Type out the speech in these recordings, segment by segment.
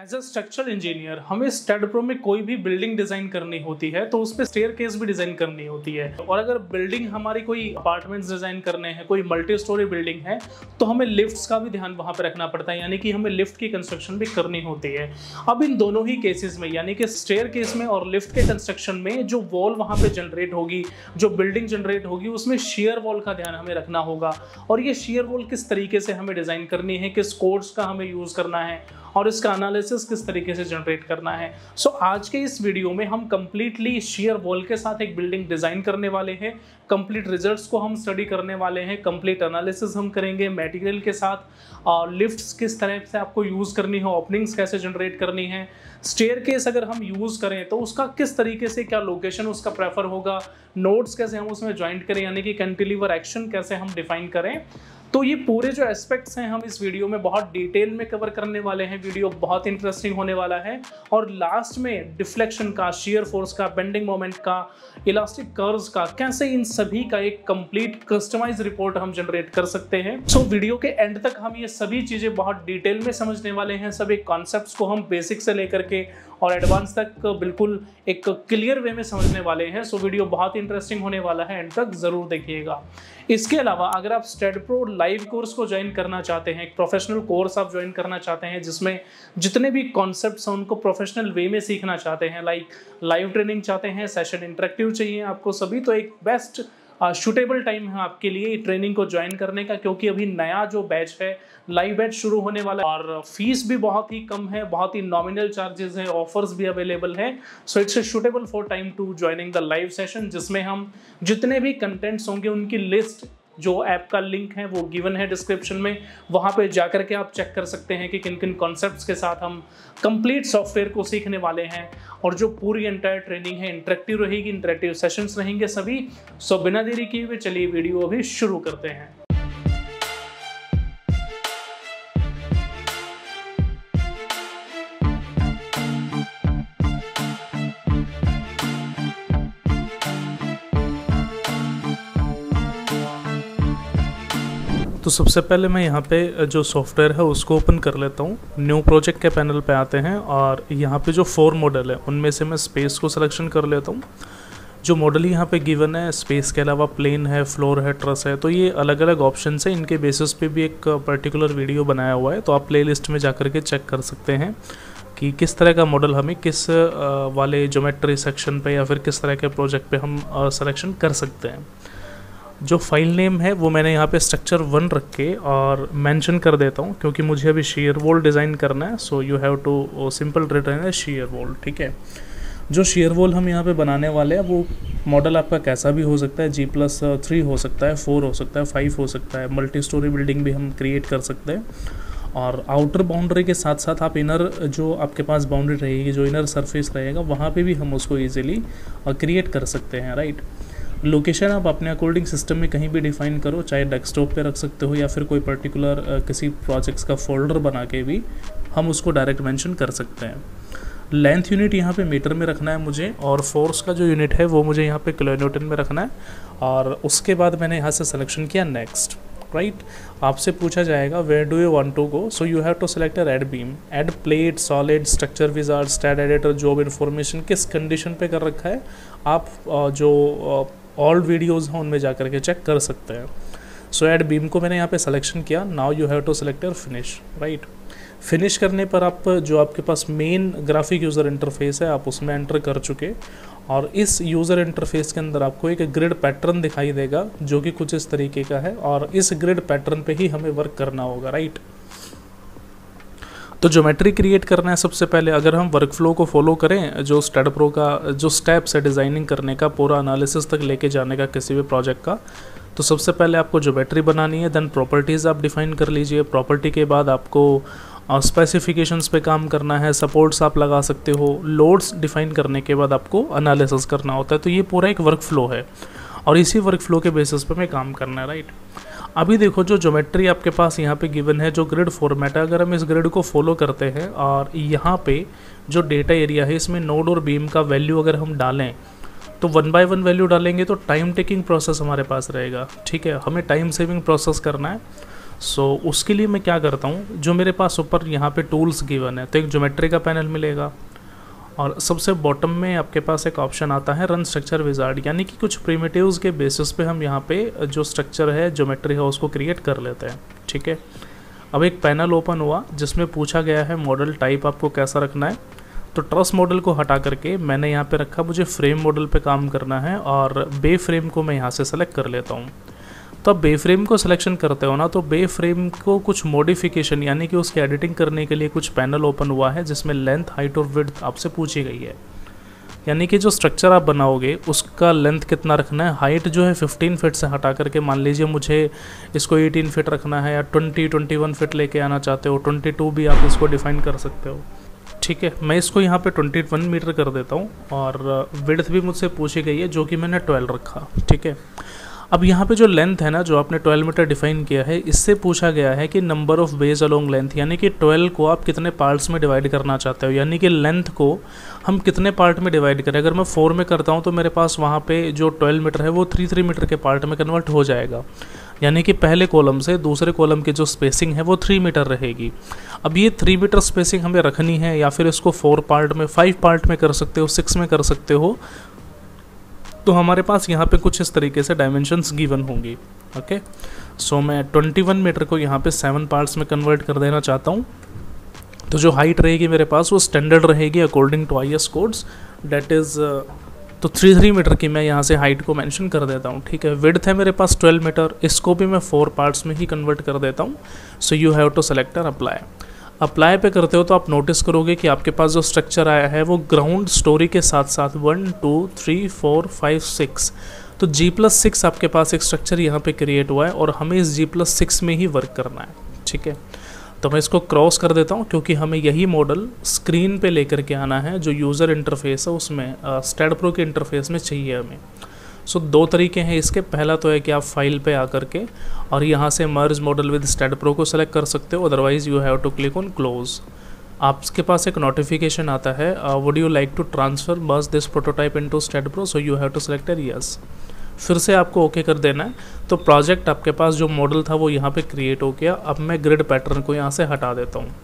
As a structural engineer हमें STAAD Pro में कोई भी बिल्डिंग डिजाइन करनी होती है तो उस पर स्टेयरकेस भी डिजाइन करनी होती है, और अगर बिल्डिंग हमारी कोई अपार्टमेंट्स डिजाइन करने हैं, कोई मल्टी स्टोरी बिल्डिंग है, तो हमें लिफ्ट्स का भी ध्यान वहाँ पर रखना पड़ता है, यानी कि हमें लिफ्ट की कंस्ट्रक्शन भी करनी होती है। अब इन दोनों ही केसेस में, यानी कि स्टेयरकेस में और लिफ्ट के कंस्ट्रक्शन में, जो वॉल वहाँ पर जनरेट होगी, जो बिल्डिंग जनरेट होगी, उसमें शेयर वॉल का ध्यान हमें रखना होगा। और ये शेयर वॉल किस तरीके से हमें डिजाइन करनी है, किस कोड्स का हमें यूज़ करना है और इसका एनालिसिस किस तरीके से जनरेट करना है। सो आज के इस वीडियो में हम कंप्लीटली शेयर वॉल के साथ एक बिल्डिंग डिज़ाइन करने वाले हैं, कंप्लीट रिजल्ट्स को हम स्टडी करने वाले हैं, कंप्लीट एनालिसिस हम करेंगे मटेरियल के साथ, और लिफ्ट्स किस तरह से आपको यूज़ करनी है, ओपनिंग्स कैसे जनरेट करनी है, स्टेयरकेस अगर हम यूज़ करें तो उसका किस तरीके से क्या लोकेशन उसका प्रेफर होगा, नोड्स कैसे हम उसमें ज्वाइंट करें, यानी कि कैंटिलीवर एक्शन कैसे हम डिफाइन करें। तो ये पूरे जो एस्पेक्ट्स हैं हम इस वीडियो में बहुत डिटेल में कवर करने वाले हैं। वीडियो बहुत इंटरेस्टिंग होने वाला है। और लास्ट में डिफ्लेक्शन का, शीयर फोर्स का, बेंडिंग मोमेंट का, इलास्टिक कर्व्स का, कैसे इन सभी का एक कंप्लीट कस्टमाइज रिपोर्ट हम जनरेट कर सकते हैं। सो वीडियो के एंड तक हम ये सभी चीज़ें बहुत डिटेल में समझने वाले हैं। सभी कॉन्सेप्ट्स को हम बेसिक से लेकर के और एडवांस तक बिल्कुल एक क्लियर वे में समझने वाले हैं। सो वीडियो बहुत इंटरेस्टिंग होने वाला है, एंड तक ज़रूर देखिएगा। इसके अलावा अगर आप स्टैड प्रो लाइव कोर्स को ज्वाइन करना चाहते हैं, एक प्रोफेशनल कोर्स आप ज्वाइन करना चाहते हैं जिसमें जितने भी कॉन्सेप्ट्स हैं उनको प्रोफेशनल वे में सीखना चाहते हैं, लाइक लाइव ट्रेनिंग चाहते हैं, सेशन इंटरेक्टिव चाहिए आपको सभी, तो एक बेस्ट शूटेबल टाइम है आपके लिए ट्रेनिंग को ज्वाइन करने का, क्योंकि अभी नया जो बैच है लाइव बैच शुरू होने वाला है और फीस भी बहुत ही कम है, बहुत ही नॉमिनल चार्जेस हैं, ऑफर्स भी अवेलेबल हैं। So it's a suitable for time to joining the live session, जिसमें हम जितने भी कंटेंट्स होंगे उनकी लिस्ट, जो ऐप का लिंक है वो गिवन है डिस्क्रिप्शन में, वहाँ पे जाकर के आप चेक कर सकते हैं कि किन किन कॉन्सेप्ट्स के साथ हम कंप्लीट सॉफ्टवेयर को सीखने वाले हैं। और जो पूरी एंटायर ट्रेनिंग है इंटरेक्टिव रहेगी, इंटरेक्टिव सेशंस रहेंगे सभी। सो बिना देरी किए हुए चलिए वीडियो अभी शुरू करते हैं। तो सबसे पहले मैं यहाँ पे जो सॉफ्टवेयर है उसको ओपन कर लेता हूँ। न्यू प्रोजेक्ट के पैनल पे आते हैं और यहाँ पे जो 4 मॉडल है उनमें से मैं स्पेस को सिलेक्शन कर लेता हूँ। जो मॉडल यहाँ पे गिवन है, स्पेस के अलावा प्लेन है, फ्लोर है, ट्रस है, तो ये अलग अलग ऑप्शन है, इनके बेसिस पे भी एक पर्टिकुलर वीडियो बनाया हुआ है, तो आप प्ले लिस्ट में जा कर के चेक कर सकते हैं कि किस तरह का मॉडल हमें किस वाले ज्योमेट्री सेक्शन पर या फिर किस तरह के प्रोजेक्ट पर हम सिलेक्शन कर सकते हैं। जो फाइल नेम है वो मैंने यहाँ पे structure 1 रख के और मेंशन कर देता हूँ, क्योंकि मुझे अभी शेयर वॉल डिज़ाइन करना है। So you have to simple return है शेयर वॉल। ठीक है, जो शेयर वॉल हम यहाँ पे बनाने वाले हैं वो मॉडल आपका कैसा भी हो सकता है, G+3 हो सकता है, 4 हो सकता है, 5 हो सकता है, मल्टी स्टोरी बिल्डिंग भी हम क्रिएट कर सकते हैं। और आउटर बाउंड्री के साथ साथ आप इनर, जो आपके पास बाउंड्री रहेगी, जो इनर सरफेस रहेगा, वहाँ पर भी हम उसको ईजिली क्रिएट कर सकते हैं। राइट, लोकेशन आप अपने अकॉर्डिंग सिस्टम में कहीं भी डिफ़ाइन करो, चाहे डेस्कटॉप पे रख सकते हो या फिर कोई पर्टिकुलर किसी प्रोजेक्ट्स का फोल्डर बना के भी हम उसको डायरेक्ट मेंशन कर सकते हैं। लेंथ यूनिट यहाँ पे मीटर में रखना है मुझे, और फोर्स का जो यूनिट है वो मुझे यहाँ पे किलोन्यूटन में रखना है। और उसके बाद मैंने यहाँ से सिलेक्शन किया नेक्स्ट। राइट, आपसे पूछा जाएगा where do you want to go, so you have to select a red beam, add plate, solid, structure wizard, STAAD editor, job information. किस कंडीशन पे कर रखा है आप जो ऑल वीडियोज़ हैं उनमें जा करके चेक कर सकते हैं। सो ऐड बीम को मैंने यहाँ पे सिलेक्शन किया। Now you have to select और फिनिश। राइट, फिनिश करने पर आप जो आपके पास मेन ग्राफिक यूज़र इंटरफेस है आप उसमें एंटर कर चुके, और इस यूज़र इंटरफेस के अंदर आपको एक ग्रिड पैटर्न दिखाई देगा जो कि कुछ इस तरीके का है, और इस ग्रिड पैटर्न पे ही हमें वर्क करना होगा। राइट, तो ज्योमेट्री क्रिएट करना है सबसे पहले। अगर हम वर्क फ्लो को फॉलो करें, जो स्टैड प्रो का जो स्टेप्स है डिज़ाइनिंग करने का, पूरा एनालिसिस तक लेके जाने का किसी भी प्रोजेक्ट का, तो सबसे पहले आपको ज्योमेट्री बनानी है, देन प्रॉपर्टीज़ आप डिफ़ाइन कर लीजिए। प्रॉपर्टी के बाद आपको स्पेसिफिकेशंस पे काम करना है, सपोर्ट्स आप लगा सकते हो, लोड्स डिफ़ाइन करने के बाद आपको एनालिसिस करना होता है। तो ये पूरा एक वर्क फ्लो है और इसी वर्क फ्लो के बेसिस पे हमें काम करना है। राइट, अभी देखो जो ज्योमेट्री आपके पास यहाँ पे गिवन है, जो ग्रिड फॉर्मेट है, अगर हम इस ग्रिड को फॉलो करते हैं और यहाँ पे जो डेटा एरिया है इसमें नोड और बीम का वैल्यू अगर हम डालें तो 1 by 1 वैल्यू डालेंगे तो टाइम टेकिंग प्रोसेस हमारे पास रहेगा। ठीक है, हमें टाइम सेविंग प्रोसेस करना है। सो उसके लिए मैं क्या करता हूँ, जो मेरे पास ऊपर यहाँ पे टूल्स गिवन है तो एक ज्योमेट्री का पैनल मिलेगा और सबसे बॉटम में आपके पास एक ऑप्शन आता है रन स्ट्रक्चर विजार्ड, यानी कि कुछ प्रिमिटिव्स के बेसिस पे हम यहाँ पे जो स्ट्रक्चर है ज्योमेट्री है उसको क्रिएट कर लेते हैं। ठीक है, अब एक पैनल ओपन हुआ जिसमें पूछा गया है मॉडल टाइप आपको कैसा रखना है, तो ट्रस मॉडल को हटा करके मैंने यहाँ पे रखा मुझे फ्रेम मॉडल पे काम करना है और बे फ्रेम को मैं यहाँ से सेलेक्ट कर लेता हूँ। तो अब बे फ्रेम को सिलेक्शन करते हो ना, तो बे फ्रेम को कुछ मॉडिफिकेशन यानी कि उसकी एडिटिंग करने के लिए कुछ पैनल ओपन हुआ है जिसमें लेंथ, हाइट और विड्थ आपसे पूछी गई है, यानी कि जो स्ट्रक्चर आप बनाओगे उसका लेंथ कितना रखना है। हाइट जो है 15 फीट से हटा करके मान लीजिए मुझे इसको 18 फीट रखना है या 21 फीट लेके आना चाहते हो, 22 भी आप इसको डिफाइन कर सकते हो। ठीक है, मैं इसको यहाँ पे 21 मीटर कर देता हूँ और विड्थ भी मुझसे पूछी गई है जो कि मैंने 12 रखा। ठीक है, अब यहाँ पे जो लेंथ है ना जो आपने 12 मीटर डिफाइन किया है, इससे पूछा गया है कि number of bays along length, यानी कि 12 को आप कितने पार्ट्स में डिवाइड करना चाहते हो, यानी कि लेंथ को हम कितने पार्ट में डिवाइड करें। अगर मैं 4 में करता हूँ तो मेरे पास वहाँ पे जो 12 मीटर है वो 3 मीटर के पार्ट में कन्वर्ट हो जाएगा, यानी कि पहले कॉलम से दूसरे कॉलम की जो स्पेसिंग है वो 3 मीटर रहेगी। अब ये 3 मीटर स्पेसिंग हमें रखनी है या फिर इसको 4 पार्ट में, 5 पार्ट में कर सकते हो, 6 में कर सकते हो, तो हमारे पास यहाँ पे कुछ इस तरीके से डायमेंशंस गिवन होंगी। ओके, सो मैं 21 मीटर को यहाँ पे 7 पार्ट्स में कन्वर्ट कर देना चाहता हूँ, तो जो हाइट रहेगी मेरे पास वो स्टैंडर्ड रहेगी according to IS codes, that is तो 3 मीटर की मैं यहाँ से हाइट को मेंशन कर देता हूँ। ठीक है, विड्थ है मेरे पास 12 मीटर, इसको भी मैं 4 पार्ट्स में ही कन्वर्ट कर देता हूँ। So you have to select and apply. Apply पे करते हो तो आप नोटिस करोगे कि आपके पास जो स्ट्रक्चर आया है वो ग्राउंड स्टोरी के साथ साथ 1 2 3 4 5 6 तो G+6 आपके पास एक स्ट्रक्चर यहाँ पे क्रिएट हुआ है और हमें इस G+6 में ही वर्क करना है। ठीक है, तो मैं इसको क्रॉस कर देता हूँ क्योंकि हमें यही मॉडल स्क्रीन पे लेकर के आना है जो यूज़र इंटरफेस है उसमें, स्टैड प्रो के इंटरफेस में चाहिए हमें। सो दो तरीके हैं इसके, पहला तो है कि आप फाइल पे आ करके और यहाँ से merge model with STAAD pro को सेलेक्ट कर सकते हो, otherwise you have to click on close. आपके पास एक नोटिफिकेशन आता है, would you like to transfer बस this prototype into STAAD pro, so you have to select yes. फिर से आपको ओके कर देना है, तो प्रोजेक्ट आपके पास जो मॉडल था वो यहाँ पे क्रिएट हो गया। अब मैं ग्रिड पैटर्न को यहाँ से हटा देता हूँ।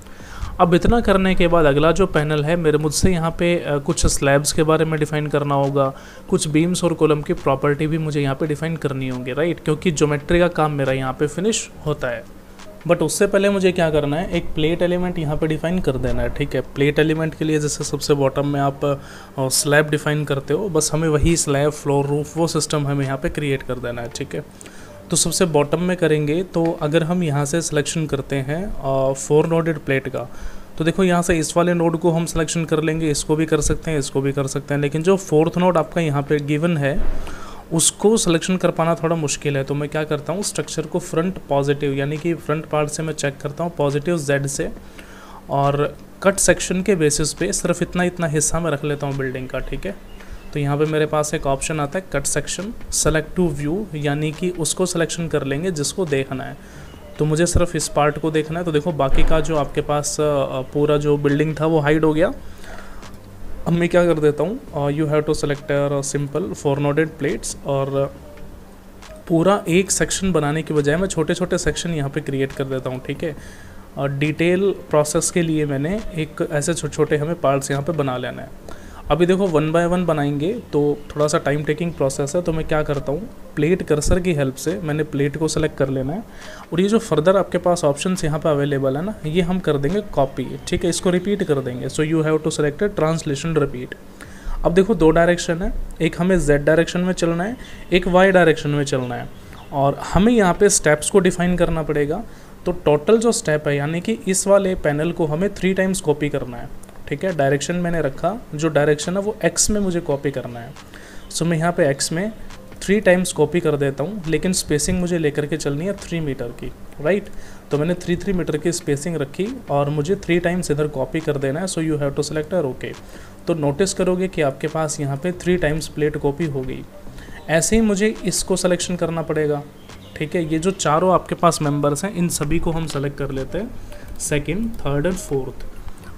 अब इतना करने के बाद अगला जो पैनल है मेरे मुझसे यहाँ पे कुछ स्लैब्स के बारे में डिफ़ाइन करना होगा, कुछ बीम्स और कॉलम की प्रॉपर्टी भी मुझे यहाँ पे डिफ़ाइन करनी होगी, राइट, क्योंकि ज्योमेट्री का काम मेरा यहाँ पे फिनिश होता है। बट उससे पहले मुझे क्या करना है, एक प्लेट एलिमेंट यहाँ पे डिफ़ाइन कर देना है। ठीक है, प्लेट एलिमेंट के लिए जैसे सबसे बॉटम में आप स्लैब डिफ़ाइन करते हो, बस हमें वही स्लैब, फ्लोर, रूफ, वो सिस्टम हमें यहाँ पे क्रिएट कर देना है। ठीक है, तो सबसे बॉटम में करेंगे तो अगर हम यहाँ से सिलेक्शन करते हैं 4 नोडेड प्लेट का, तो देखो यहाँ से इस वाले नोड को हम सिलेक्शन कर लेंगे, इसको भी कर सकते हैं, इसको भी कर सकते हैं, लेकिन जो 4th नोड आपका यहाँ पे गिवन है उसको सिलेक्शन कर पाना थोड़ा मुश्किल है। तो मैं क्या करता हूँ, स्ट्रक्चर को फ्रंट पॉजिटिव यानी कि फ्रंट पार्ट से मैं चेक करता हूँ पॉजिटिव Z से और कट सेक्शन के बेसिस पे सिर्फ इतना हिस्सा मैं रख लेता हूँ बिल्डिंग का। ठीक है, तो यहाँ पे मेरे पास एक ऑप्शन आता है cut section, select to view, यानी कि उसको सिलेक्शन कर लेंगे जिसको देखना है। तो मुझे सिर्फ इस पार्ट को देखना है, तो देखो बाकी का जो आपके पास पूरा जो बिल्डिंग था वो हाइड हो गया। अब मैं क्या कर देता हूँ, you have to select simple 4 noded plates और पूरा एक सेक्शन बनाने के बजाय मैं छोटे छोटे सेक्शन यहाँ पे क्रिएट कर देता हूँ। ठीक है, और डिटेल प्रोसेस के लिए मैंने एक ऐसे छोटे छोटे हमें पार्ट्स यहाँ पे बना लेना है। अभी देखो 1 by 1 बनाएंगे तो थोड़ा सा टाइम टेकिंग प्रोसेस है, तो मैं क्या करता हूँ, प्लेट कर्सर की हेल्प से मैंने प्लेट को सेलेक्ट कर लेना है और ये जो फर्दर आपके पास ऑप्शंस यहाँ पे अवेलेबल है ना, ये हम कर देंगे कॉपी। ठीक है, इसको रिपीट कर देंगे, so you have to select translation repeat. अब देखो 2 डायरेक्शन है, एक हमें Z डायरेक्शन में चलना है, एक Y डायरेक्शन में चलना है और हमें यहाँ पर स्टेप्स को डिफाइन करना पड़ेगा। तो टोटल जो स्टेप है यानी कि इस वाले पैनल को हमें 3 टाइम्स कॉपी करना है। ठीक है, डायरेक्शन मैंने रखा, जो डायरेक्शन है वो x में मुझे कॉपी करना है, सो मैं यहाँ पे x में 3 टाइम्स कॉपी कर देता हूँ, लेकिन स्पेसिंग मुझे लेकर के चलनी है 3 मीटर की, राइट। तो मैंने 3 मीटर की स्पेसिंग रखी और मुझे 3 टाइम्स इधर कॉपी कर देना है, so you have to select okay. तो नोटिस करोगे कि आपके पास यहाँ पे 3 टाइम्स प्लेट कॉपी हो गई। ऐसे ही मुझे इसको सलेक्शन करना पड़ेगा। ठीक है, ये जो चारों आपके पास मेम्बर्स हैं इन सभी को हम सेलेक्ट कर लेते हैं, 2nd 3rd और 4th।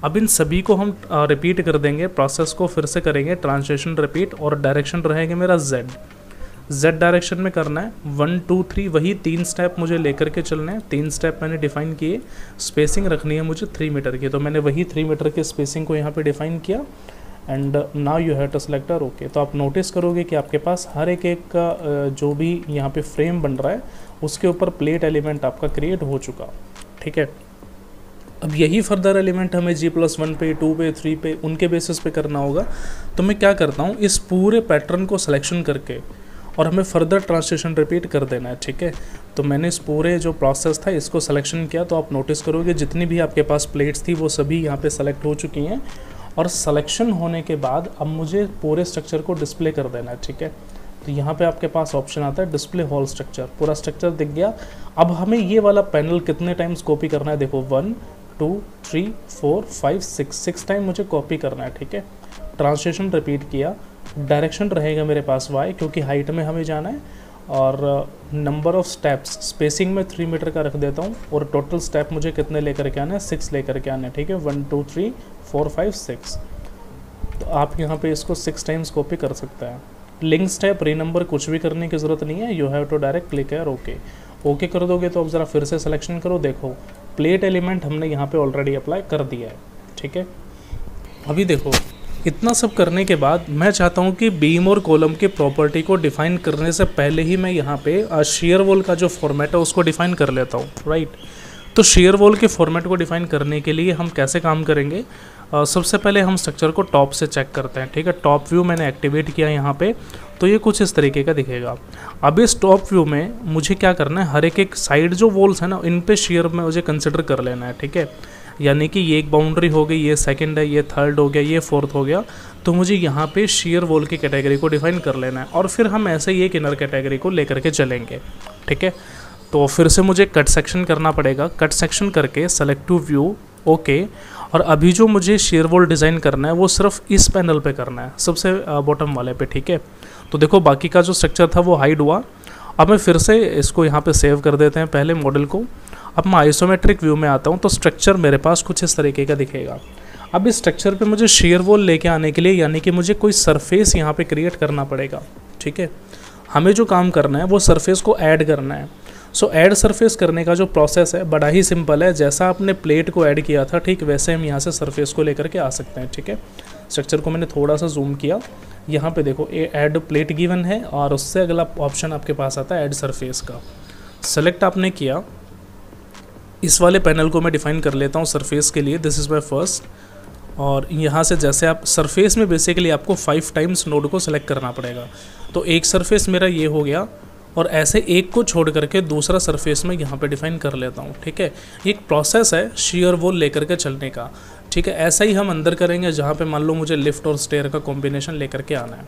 अब इन सभी को हम रिपीट कर देंगे, प्रोसेस को फिर से करेंगे ट्रांसलेशन रिपीट और डायरेक्शन रहेगा मेरा Z। Z डायरेक्शन में करना है 1 2 3, वही 3 स्टेप मुझे लेकर के चलना है। 3 स्टेप मैंने डिफाइन किए, स्पेसिंग रखनी है मुझे 3 मीटर की, तो मैंने वही 3 मीटर के स्पेसिंग को यहाँ पे डिफाइन किया। And now you have to select are okay. तो आप नोटिस करोगे कि आपके पास हर एक का जो भी यहाँ पे फ्रेम बन रहा है उसके ऊपर प्लेट एलिमेंट आपका क्रिएट हो चुका, ठीक है। अब यही फर्दर एलिमेंट हमें G+1 पे, 2 पे, 3 पे, उनके बेसिस पे करना होगा। तो मैं क्या करता हूँ, इस पूरे पैटर्न को सिलेक्शन करके और हमें फर्दर ट्रांसलेशन रिपीट कर देना है, ठीक है। तो मैंने इस पूरे जो प्रोसेस था इसको सिलेक्शन किया, तो आप नोटिस करोगे जितनी भी आपके पास प्लेट्स थी वो सभी यहाँ पे सेलेक्ट हो चुकी हैं। और सिलेक्शन होने के बाद अब मुझे पूरे स्ट्रक्चर को डिस्प्ले कर देना है, ठीक है। तो यहाँ पे आपके पास ऑप्शन आता है डिस्प्ले होल स्ट्रक्चर, पूरा स्ट्रक्चर दिख गया। अब हमें ये वाला पैनल कितने टाइम्स कॉपी करना है, देखो 1 2 3 4 5 6 टाइम मुझे कॉपी करना है, ठीक है। ट्रांसलेशन रिपीट किया, डायरेक्शन रहेगा मेरे पास वाई क्योंकि हाइट में हमें जाना है, और नंबर ऑफ स्टेप्स स्पेसिंग में 3 मीटर का रख देता हूँ, और टोटल स्टेप मुझे कितने लेकर के आना है, 6 लेकर के आना है, ठीक है। 1 2 3 4 5 6। तो आप यहाँ पे इसको 6 टाइम्स कॉपी कर सकते हैं। लिंक स्टेप रीनंबर कुछ भी करने की ज़रूरत नहीं है, you have to direct click है ओके। ओके कर दोगे तो अब ज़रा फिर से सिलेक्शन करो, देखो प्लेट एलिमेंट हमने यहाँ पे ऑलरेडी अप्लाई कर दिया है, ठीक है। अभी देखो इतना सब करने के बाद मैं चाहता हूँ कि बीम और कॉलम की प्रॉपर्टी को डिफाइन करने से पहले ही मैं यहाँ पे शेयर वॉल का जो फॉर्मेट है उसको डिफाइन कर लेता हूँ, राइट। तो शेयर वॉल के फॉर्मेट को डिफाइन करने के लिए हम कैसे काम करेंगे, सबसे पहले हम स्ट्रक्चर को टॉप से चेक करते हैं, ठीक है। टॉप व्यू मैंने एक्टिवेट किया यहाँ पे, तो ये कुछ इस तरीके का दिखेगा। अब इस टॉप व्यू में मुझे क्या करना है, हर एक साइड जो वॉल्स है ना इन पे शेयर में मुझे कंसिडर कर लेना है, ठीक है। यानी कि ये एक बाउंड्री हो गई, ये सेकंड है, ये थर्ड हो गया, ये फोर्थ हो गया। तो मुझे यहाँ पे शेयर वॉल की कैटेगरी को डिफाइन कर लेना है, और फिर हम ऐसे ही एक इनर कैटेगरी को लेकर के चलेंगे, ठीक है। तो फिर से मुझे कट सेक्शन करना पड़ेगा, कट सेक्शन करके सेलेक्ट टू व्यू ओके। और अभी जो मुझे शेयर वॉल डिज़ाइन करना है वो सिर्फ इस पैनल पे करना है, सबसे बॉटम वाले पे, ठीक है। तो देखो बाकी का जो स्ट्रक्चर था वो हाइड हुआ। अब मैं फिर से इसको यहाँ पे सेव कर देते हैं पहले मॉडल को। अब मैं आइसोमेट्रिक व्यू में आता हूँ, तो स्ट्रक्चर मेरे पास कुछ इस तरीके का दिखेगा। अब इस स्ट्रक्चर पे मुझे शेयर वॉल लेके आने के लिए यानी कि मुझे कोई सरफेस यहाँ पे क्रिएट करना पड़ेगा, ठीक है। हमें जो काम करना है वो सरफेस को ऐड करना है। सो ऐड सरफेस करने का जो प्रोसेस है बड़ा ही सिंपल है, जैसा आपने प्लेट को ऐड किया था ठीक वैसे हम यहाँ से सरफेस को लेकर के आ सकते हैं, ठीक है। स्ट्रक्चर को मैंने थोड़ा सा जूम किया, यहाँ पे देखो ऐड प्लेट गिवन है, और उससे अगला ऑप्शन आपके पास आता है ऐड सरफेस का। सेलेक्ट आपने किया, इस वाले पैनल को मैं डिफाइन कर लेता हूँ सरफेस के लिए, दिस इज़ माई फर्स्ट। और यहाँ से जैसे आप सरफेस में बेसिकली आपको 5 टाइम्स नोड को सेलेक्ट करना पड़ेगा। तो एक सरफेस मेरा ये हो गया, और ऐसे एक को छोड़ करके दूसरा सरफेस में यहाँ पे डिफाइन कर लेता हूँ, ठीक है। एक प्रोसेस है शेयर वॉल लेकर के चलने का, ठीक है। ऐसा ही हम अंदर करेंगे जहाँ पे मान लो मुझे लिफ्ट और स्टेयर का कॉम्बिनेशन लेकर के आना है।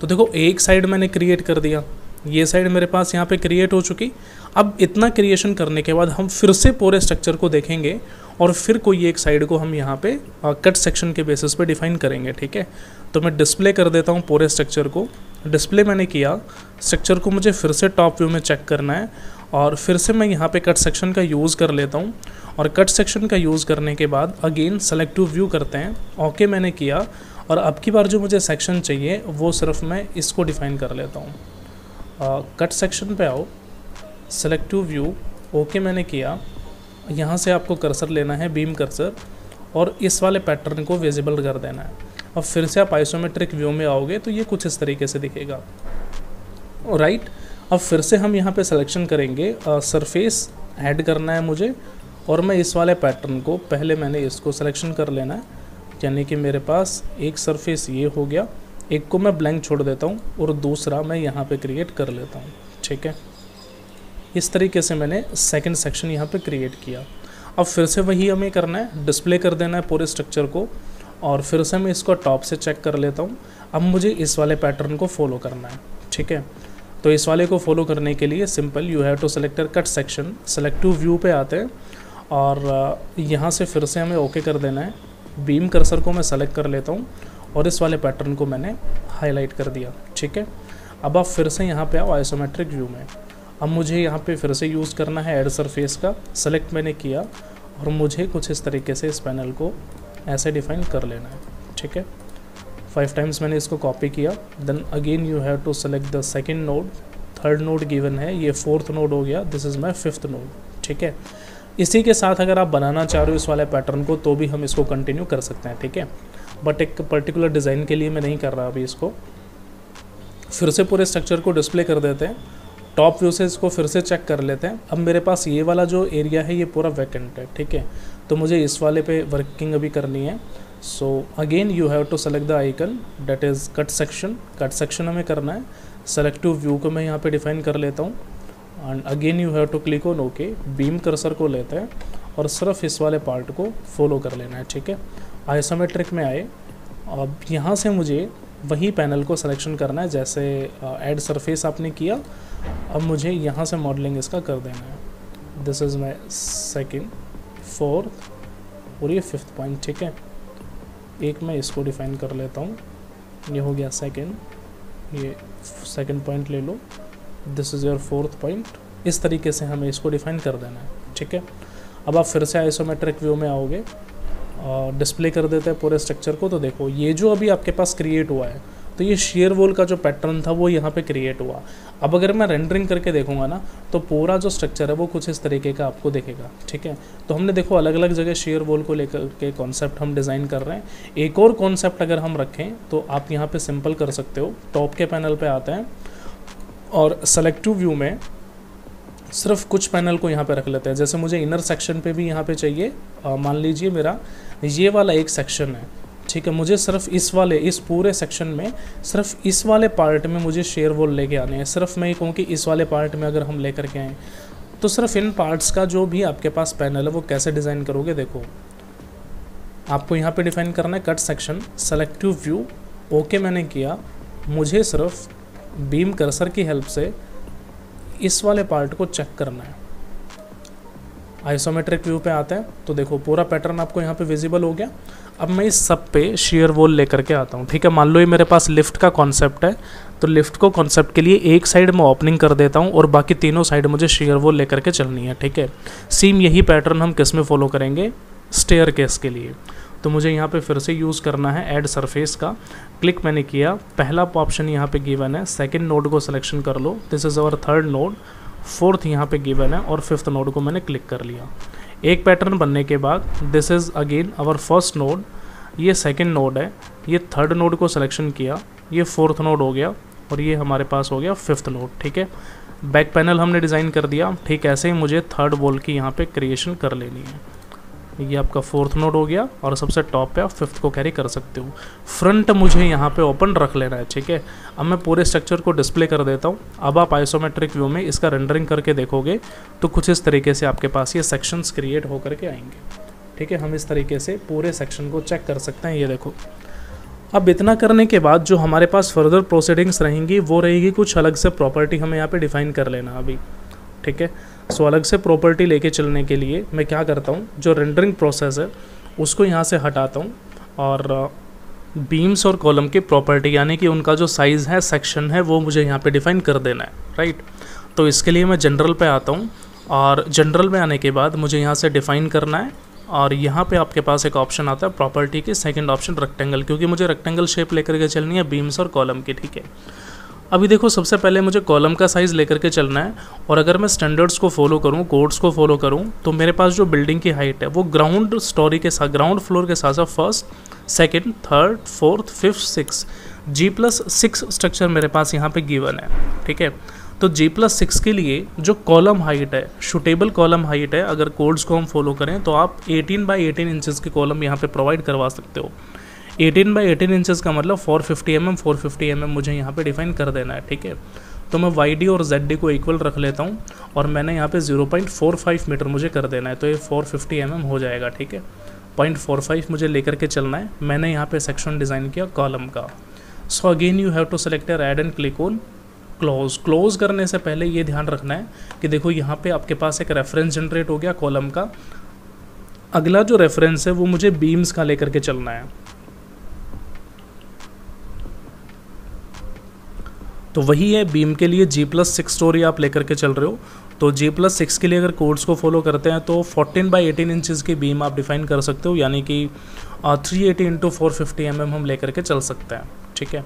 तो देखो एक साइड मैंने क्रिएट कर दिया, ये साइड मेरे पास यहाँ पे क्रिएट हो चुकी। अब इतना क्रिएशन करने के बाद हम फिर से पूरे स्ट्रक्चर को देखेंगे, और फिर कोई एक साइड को हम यहाँ पे कट सेक्शन के बेसिस पे डिफाइन करेंगे, ठीक है। तो मैं डिस्प्ले कर देता हूँ पूरे स्ट्रक्चर को, डिस्प्ले मैंने किया। स्ट्रक्चर को मुझे फिर से टॉप व्यू में चेक करना है, और फिर से मैं यहाँ पे कट सेक्शन का यूज़ कर लेता हूँ। और कट सेक्शन का यूज़ करने के बाद अगेन सेलेक्ट टू व्यू करते हैं, ओके मैंने किया। और अब की बार जो मुझे सेक्शन चाहिए वो सिर्फ मैं इसको डिफाइन कर लेता हूँ। कट सेक्शन पे आओ, सेलेक्ट टू व्यू ओके मैंने किया। यहाँ से आपको कर्सर लेना है, बीम कर्सर, और इस वाले पैटर्न को विजिबल कर देना है। अब फिर से आप आइसोमेट्रिक व्यू में आओगे तो ये कुछ इस तरीके से दिखेगा, राइट। अब फिर से हम यहाँ पे सिलेक्शन करेंगे, सरफेस ऐड करना है मुझे, और मैं इस वाले पैटर्न को पहले मैंने इसको सिलेक्शन कर लेना है। यानी कि मेरे पास एक सरफेस ये हो गया, एक को मैं ब्लैंक छोड़ देता हूँ और दूसरा मैं यहाँ पे क्रिएट कर लेता हूँ, ठीक है। इस तरीके से मैंने सेकंड सेक्शन यहाँ पे क्रिएट किया। अब फिर से वही हमें करना है, डिस्प्ले कर देना है पूरे स्ट्रक्चर को, और फिर से मैं इसको टॉप से चेक कर लेता हूँ। अब मुझे इस वाले पैटर्न को फॉलो करना है, ठीक है। तो इस वाले को फॉलो करने के लिए simple you have to selector cut section, select to view पे आते हैं, और यहाँ से फिर से हमें ओके कर देना है। बीम कर्सर को मैं सेलेक्ट कर लेता हूँ, और इस वाले पैटर्न को मैंने हाईलाइट कर दिया, ठीक है। अब आप फिर से यहाँ पे आओ आइसोमेट्रिक व्यू में। अब मुझे यहाँ पे फिर से यूज़ करना है ऐड सरफेस का, सेलेक्ट मैंने किया, और मुझे कुछ इस तरीके से इस पैनल को ऐसे डिफाइन कर लेना है, ठीक है। 5 टाइम्स मैंने इसको कॉपी किया, then again you have to select the second node, third node given है, ये फोर्थ नोड हो गया, this is my fifth node, ठीक है। इसी के साथ अगर आप बनाना चाह रहे हो इस वाले पैटर्न को तो भी हम इसको कंटिन्यू कर सकते हैं, ठीक है, बट एक पर्टिकुलर डिज़ाइन के लिए मैं नहीं कर रहा अभी। इसको फिर से पूरे स्ट्रक्चर को डिस्प्ले कर देते हैं, टॉप व्यू से इसको फिर से चेक कर लेते हैं। अब मेरे पास ये वाला जो एरिया है ये पूरा वैकेंट है, ठीक है, तो मुझे इस वाले पे वर्किंग अभी करनी है। So again you have to select the icon that is cut section, cut section हमें करना है। सेलेक्टिव व्यू को मैं यहाँ पे डिफाइन कर लेता हूँ and again you have to click on okay. Beam cursor को लेते हैं और सिर्फ इस वाले पार्ट को फॉलो कर लेना है, ठीक है। आइसोमेट्रिक में आए, अब यहाँ से मुझे वही पैनल को सिलेक्शन करना है जैसे ऐड सरफेस आपने किया। अब मुझे यहाँ से मॉडलिंग इसका कर देना है, this is my second, fourth और ये फिफ्थ पॉइंट, ठीक है। एक मैं इसको डिफाइन कर लेता हूँ, ये हो गया सेकेंड, ये सेकेंड पॉइंट ले लो, this is your fourth point. इस तरीके से हमें इसको डिफाइन कर देना है, ठीक है। अब आप फिर से आइसोमेट्रिक व्यू में आओगे, डिस्प्ले कर देते हैं पूरे स्ट्रक्चर को, तो देखो ये जो अभी आपके पास क्रिएट हुआ है तो ये शेयर वॉल का जो पैटर्न था वो यहाँ पे क्रिएट हुआ। अब अगर मैं रेंडरिंग करके देखूंगा ना तो पूरा जो स्ट्रक्चर है वो कुछ इस तरीके का आपको दिखेगा, ठीक है। तो हमने देखो अलग अलग जगह शेयर वॉल को लेकर के कॉन्सेप्ट हम डिज़ाइन कर रहे हैं। एक और कॉन्सेप्ट अगर हम रखें तो आप यहाँ पर सिंपल कर सकते हो, टॉप के पैनल पर आते हैं और सेलेक्टिव व्यू में सिर्फ कुछ पैनल को यहाँ पे रख लेते हैं। जैसे मुझे इनर सेक्शन पे भी यहाँ पे चाहिए, मान लीजिए मेरा ये वाला एक सेक्शन है, ठीक है, मुझे सिर्फ इस वाले इस पूरे सेक्शन में सिर्फ इस वाले पार्ट में मुझे शेयर वॉल लेके आने हैं। सिर्फ मैं कहूँ कि इस वाले पार्ट में अगर हम लेकर के आएँ तो सिर्फ इन पार्ट्स का जो भी आपके पास पैनल है वो कैसे डिज़ाइन करोगे, देखो आपको यहाँ पर डिफाइन करना है cut section, selective view okay मैंने किया, मुझे सिर्फ बीम कर्सर की हेल्प से इस वाले पार्ट को चेक करना है। आइसोमेट्रिक व्यू पे आते हैं तो देखो पूरा पैटर्न आपको यहाँ पे विजिबल हो गया। अब मैं इस सब पे शेयर वॉल लेकर के आता हूँ, ठीक है। मान लो ये मेरे पास लिफ्ट का कॉन्सेप्ट है तो लिफ्ट को कॉन्सेप्ट के लिए एक साइड में ओपनिंग कर देता हूँ और बाकी तीनों साइड मुझे शेयर वॉल लेकर के चलनी है, ठीक है। सेम यही पैटर्न हम किस में फॉलो करेंगे, स्टेयर केस के लिए। तो मुझे यहाँ पे फिर से यूज़ करना है ऐड सरफेस का, क्लिक मैंने किया, पहला ऑप्शन यहाँ पे गिवन है, सेकंड नोड को सिलेक्शन कर लो, this is our third node, fourth यहाँ पे गिवन है और फिफ्थ नोड को मैंने क्लिक कर लिया। एक पैटर्न बनने के बाद this is again our first node, ये सेकंड नोड है, ये थर्ड नोड को सिलेक्शन किया, ये फोर्थ नोड हो गया और ये हमारे पास हो गया फिफ्थ नोड, ठीक है। बैक पैनल हमने डिज़ाइन कर दिया, ठीक ऐसे ही मुझे थर्ड वॉल की यहाँ पर क्रिएशन कर लेनी है। ये आपका फोर्थ नोड हो गया और सबसे टॉप पे आप फिफ्थ को कैरी कर सकते हो। फ्रंट मुझे यहाँ पे ओपन रख लेना है, ठीक है। अब मैं पूरे स्ट्रक्चर को डिस्प्ले कर देता हूँ। अब आप आइसोमेट्रिक व्यू में इसका रेंडरिंग करके देखोगे तो कुछ इस तरीके से आपके पास ये सेक्शंस क्रिएट होकर के आएंगे, ठीक है। हम इस तरीके से पूरे सेक्शन को चेक कर सकते हैं, ये देखो। अब इतना करने के बाद जो हमारे पास फर्दर प्रोसीडिंग्स रहेंगी वो रहेगी कुछ अलग से प्रॉपर्टी हमें यहाँ पर डिफाइन कर लेना अभी, ठीक है। सो अलग से प्रॉपर्टी लेके चलने के लिए मैं क्या करता हूँ, जो रेंडरिंग प्रोसेस है उसको यहाँ से हटाता हूँ और बीम्स और कॉलम की प्रॉपर्टी यानी कि उनका जो साइज़ है सेक्शन है वो मुझे यहाँ पे डिफाइन कर देना है, राइट। तो इसके लिए मैं जनरल पे आता हूँ और जनरल में आने के बाद मुझे यहाँ से डिफ़ाइन करना है और यहाँ पे आपके पास एक ऑप्शन आता है प्रॉपर्टी के, सेकेंड ऑप्शन रेक्टेंगल, क्योंकि मुझे रेक्टेंगल शेप लेकर के चलनी है बीम्स और कॉलम की, ठीक है। अभी देखो सबसे पहले मुझे कॉलम का साइज़ लेकर के चलना है और अगर मैं स्टैंडर्ड्स को फॉलो करूं, कोड्स को फॉलो करूं, तो मेरे पास जो बिल्डिंग की हाइट है वो ग्राउंड स्टोरी के साथ, ग्राउंड फ्लोर के साथ साथ first, second, third, fourth, fifth, six, G+6 structure मेरे पास यहाँ पे गिवन है, ठीक है। तो G+6 के लिए जो कॉलम हाइट है, शूटेबल कॉलम हाइट है, अगर कोड्स को हम फॉलो करें तो आप 18 by 18 इंचज़ के कॉलम यहाँ पर प्रोवाइड करवा सकते हो। 18 बाई 18 इंचेस का मतलब 450 mm मुझे यहाँ पे डिफाइन कर देना है, ठीक है। तो मैं YD और ZD को इक्वल रख लेता हूँ और मैंने यहाँ पे 0.45 मीटर मुझे कर देना है, तो ये 450 mm हो जाएगा, ठीक है। 0.45 मुझे लेकर के चलना है। मैंने यहाँ पे सेक्शन डिज़ाइन किया कॉलम का। So again you have to select add and click on close. Close करने से पहले ये ध्यान रखना है कि देखो यहाँ पर आपके पास एक रेफरेंस जनरेट हो गया कॉलम का। अगला जो रेफरेंस है वो मुझे बीम्स का लेकर के चलना है, तो वही है बीम के लिए G+6 स्टोरी आप लेकर के चल रहे हो। तो J+6 के लिए अगर कोड्स को फॉलो करते हैं तो 14/18 इंचज़ की बीम आप डिफाइन कर सकते हो, यानी कि 380 × 450 mm हम लेकर के चल सकते हैं। ठीक है,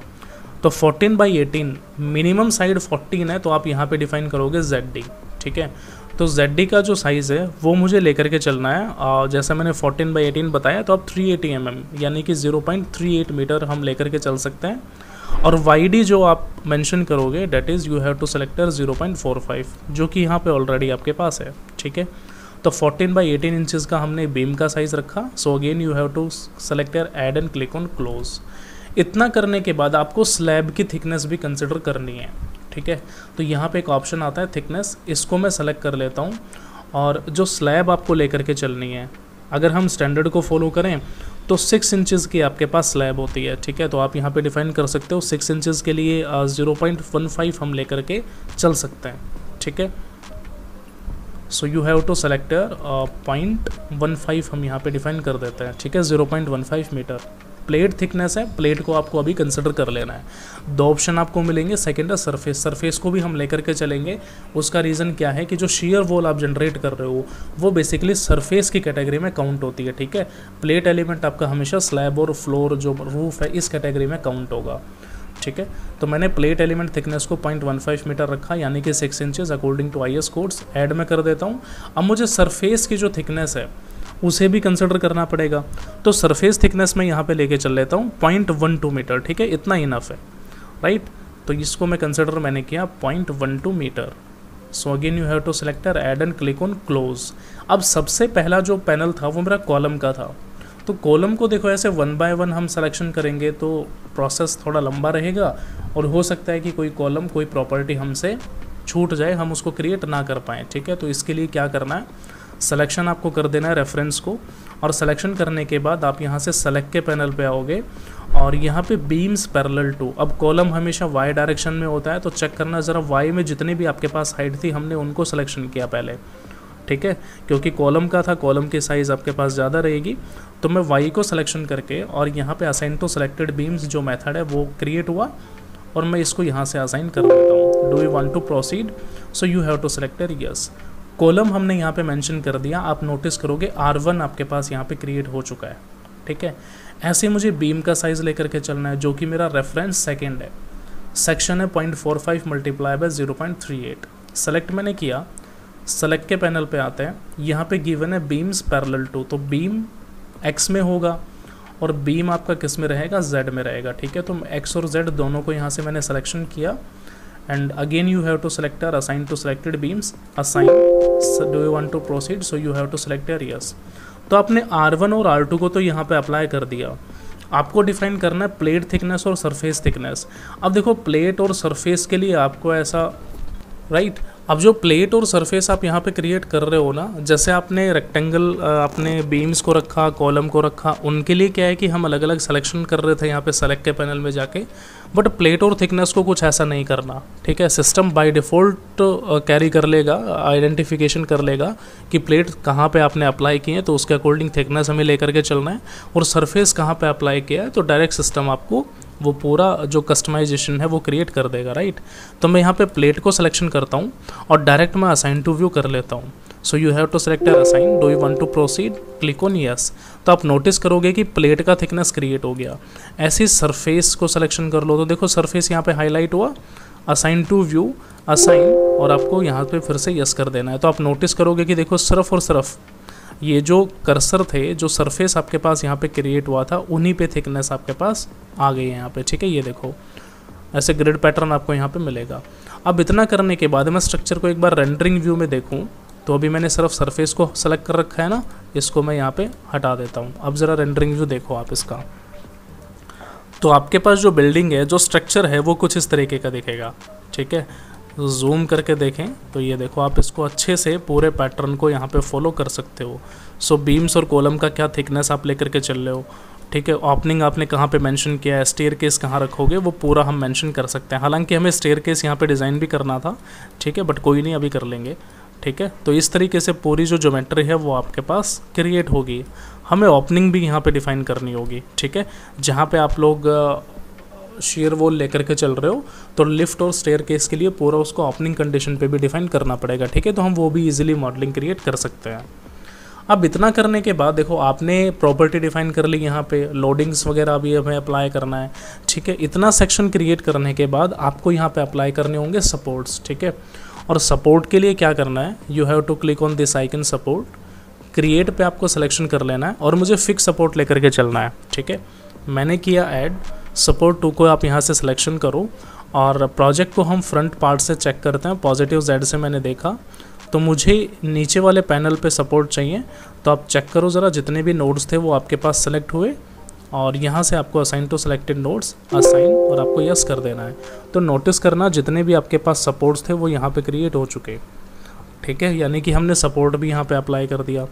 तो 14/18 मिनिमम साइड 14 है, तो आप यहाँ पे डिफाइन करोगे ZD। ठीक है, तो ZD का जो साइज़ है वो मुझे लेकर के चलना है। जैसा मैंने 14/18 बताया, तो आप 380 mm यानी कि 0.38 मीटर हम लेकर के चल सकते हैं। और YD जो आप मेंशन करोगे, that is you have to selector 0.45, जो कि यहाँ पे ऑलरेडी आपके पास है। ठीक है, तो 14/18 इंचज़ का हमने बीम का साइज़ रखा। So again you have to selector add and click on close. इतना करने के बाद आपको स्लैब की थिकनेस भी कंसिडर करनी है। ठीक है, तो यहाँ पे एक ऑप्शन आता है थिकनेस, इसको मैं सेलेक्ट कर लेता हूँ। और जो स्लैब आपको लेकर के चलनी है, अगर हम स्टैंडर्ड को फॉलो करें तो 6 इंचज़ की आपके पास स्लैब होती है। ठीक है, तो आप यहाँ पे डिफाइन कर सकते हो 6 इंचज़ के लिए 0.15 हम लेकर के चल सकते हैं। ठीक है, so you have to selector 0.15 हम यहाँ पर डिफाइन कर देते हैं। ठीक है, 0.15 मीटर प्लेट थिकनेस है, प्लेट को आपको अभी कंसिडर कर लेना है। 2 ऑप्शन आपको मिलेंगे, सेकंड है सरफेस। सरफेस को भी हम लेकर के चलेंगे। उसका रीज़न क्या है कि जो शीयर वॉल आप जनरेट कर रहे हो वो बेसिकली सरफेस की कैटेगरी में काउंट होती है। ठीक है, प्लेट एलिमेंट आपका हमेशा स्लैब और फ्लोर जो रूफ है इस कैटेगरी में काउंट होगा। ठीक है, तो मैंने प्लेट एलिमेंट थिकनेस को 0.15 मीटर रखा, यानी कि 6 inches according to IS codes. Add में कर देता हूँ। अब मुझे सरफेस की जो थिकनेस है उसे भी कंसिडर करना पड़ेगा, तो सरफेस थिकनेस मैं यहाँ पे लेके चल लेता हूँ 0.12 मीटर। ठीक है, इतना इनफ है, राइट। तो इसको मैं कंसिडर मैंने किया 0.12 metre. So again you have to selector add and click on close. अब सबसे पहला जो पैनल था वो मेरा कॉलम का था, तो कॉलम को देखो ऐसे 1 by 1 हम सेलेक्शन करेंगे तो प्रोसेस थोड़ा लंबा रहेगा और हो सकता है कि कोई कॉलम कोई प्रॉपर्टी हमसे छूट जाए, हम उसको क्रिएट ना कर पाएँ। ठीक है, तो इसके लिए क्या करना है, सिलेक्शन आपको कर देना है रेफरेंस को। और सिलेक्शन करने के बाद आप यहाँ से सेलेक्ट के पैनल पे आओगे और यहाँ पे बीम्स पैरेलल टू। अब कॉलम हमेशा वाई डायरेक्शन में होता है, तो चेक करना ज़रा वाई में जितनी भी आपके पास हाइट थी हमने उनको सिलेक्शन किया पहले। ठीक है, क्योंकि कॉलम का था, कॉलम की साइज़ आपके पास ज़्यादा रहेगी, तो मैं वाई को सिलेक्शन करके और यहाँ पर असाइन टू सेलेक्टेड बीम्स जो मैथड है वो क्रिएट हुआ और मैं इसको यहाँ से असाइन कर देता हूँ। Do you want to proceed, so you have to selected yes. Column हमने यहाँ पे मेंशन कर दिया। आप नोटिस करोगे R1 आपके पास यहाँ पे क्रिएट हो चुका है। ठीक है, ऐसे मुझे बीम का साइज़ लेकर के चलना है, जो कि मेरा रेफरेंस सेकंड है। सेक्शन है 0.45 × 0.38। सेलेक्ट मैंने किया। सेलेक्ट के पैनल पे आते हैं, यहाँ पे गिवन है बीम्स पैरेलल टू, तो बीम X में होगा और बीम आपका किस में रहेगा, Z में रहेगा। ठीक है, तो X और Z दोनों को यहाँ से मैंने सेलेक्शन किया। And again you have to selector assign to selected beams, assign, so do you want to proceed, so you have to selector yes। तो आपने R1 और R2 को तो यहाँ पे अप्लाई कर दिया। आपको डिफाइन करना है प्लेट थिकनेस और सरफेस थिकनेस। अब देखो प्लेट और सरफेस के लिए आपको ऐसा, राइट। अब जो प्लेट और सरफेस आप यहाँ पे क्रिएट कर रहे हो ना, जैसे आपने रेक्टेंगल अपने बीम्स को रखा, कॉलम को रखा, उनके लिए क्या है कि हम अलग अलग सिलेक्शन कर रहे थे यहाँ पे सेलेक्ट के पैनल में जाके, बट प्लेट और थिकनेस को कुछ ऐसा नहीं करना। ठीक है, सिस्टम बाय डिफ़ॉल्ट कैरी कर लेगा, आइडेंटिफिकेशन कर लेगा कि प्लेट कहाँ पे आपने अप्लाई किए हैं, तो उसके अकॉर्डिंग थिकनेस हमें लेकर के चलना है। और सरफेस कहाँ पे अप्लाई किया है, तो डायरेक्ट सिस्टम आपको वो पूरा जो कस्टमाइजेशन है वो क्रिएट कर देगा, राइट। तो मैं यहाँ पे प्लेट को सिलेक्शन करता हूँ और डायरेक्ट मैं असाइन टू व्यू कर लेता हूँ। So you have to select assign, do you want to proceed, click on yes. तो आप नोटिस करोगे कि प्लेट का थिकनेस क्रिएट हो गया। ऐसे सरफेस को सिलेक्शन कर लो, तो देखो सरफेस यहाँ पे हाईलाइट हुआ, असाइन टू व्यू, असाइन, और आपको यहाँ पे फिर से यस कर देना है। तो आप नोटिस करोगे कि देखो सिर्फ और सिर्फ ये जो कर्सर थे, जो सरफेस आपके पास यहाँ पे क्रिएट हुआ था, उन्हीं पे थिकनेस आपके पास आ गई है यहाँ पे। ठीक है, ये देखो ऐसे ग्रिड पैटर्न आपको यहाँ पे मिलेगा। अब इतना करने के बाद मैं स्ट्रक्चर को एक बार रेंडरिंग व्यू में देखूँ, तो अभी मैंने सिर्फ सरफेस को सेलेक्ट कर रखा है ना, इसको मैं यहाँ पे हटा देता हूँ। अब ज़रा रेंडरिंग व्यू देखो आप इसका, तो आपके पास जो बिल्डिंग है, जो स्ट्रक्चर है, वो कुछ इस तरीके का दिखेगा। ठीक है, जूम करके देखें तो ये देखो, आप इसको अच्छे से पूरे पैटर्न को यहाँ पे फॉलो कर सकते हो। सो बीम्स और कॉलम का क्या थिकनेस आप लेकर के चल रहे हो, ठीक है, ओपनिंग आपने कहाँ पे मेंशन किया है, स्टेयरकेस कहाँ रखोगे, वो पूरा हम मेंशन कर सकते हैं। हालांकि हमें स्टेयरकेस यहाँ पे डिज़ाइन भी करना था, ठीक है, बट कोई नहीं, अभी कर लेंगे। ठीक है, तो इस तरीके से पूरी जो ज्योमेट्री है वो आपके पास क्रिएट होगी। हमें ओपनिंग भी यहाँ पर डिफाइन करनी होगी, ठीक है, जहाँ पर आप लोग शेयर वॉल लेकर के चल रहे हो तो लिफ्ट और स्टेयरकेस के लिए पूरा उसको ओपनिंग कंडीशन पे भी डिफाइन करना पड़ेगा, ठीक है। तो हम वो भी इजीली मॉडलिंग क्रिएट कर सकते हैं। अब इतना करने के बाद देखो आपने प्रॉपर्टी डिफाइन कर ली, यहाँ पे लोडिंग्स वगैरह भी हमें अप्लाई करना है, ठीक है। इतना सेक्शन क्रिएट करने के बाद आपको यहाँ पे अप्लाई करने होंगे सपोर्ट्स, ठीक है। और सपोर्ट के लिए क्या करना है, you have to click on this icon support, create पे आपको सिलेक्शन कर लेना है और मुझे फिक्स सपोर्ट लेकर के चलना है, ठीक है। मैंने किया ऐड सपोर्ट 2 को आप यहाँ से सिलेक्शन करो और प्रोजेक्ट को हम फ्रंट पार्ट से चेक करते हैं। पॉजिटिव Z से मैंने देखा तो मुझे नीचे वाले पैनल पे सपोर्ट चाहिए, तो आप चेक करो ज़रा जितने भी नोड्स थे वो आपके पास सेलेक्ट हुए और यहाँ से आपको assign to selected nodes assign और आपको यस कर देना है। तो नोटिस करना जितने भी आपके पास सपोर्ट्स थे वो यहाँ पे क्रिएट हो चुके, ठीक है। यानी कि हमने सपोर्ट भी यहाँ पे अप्लाई कर दिया।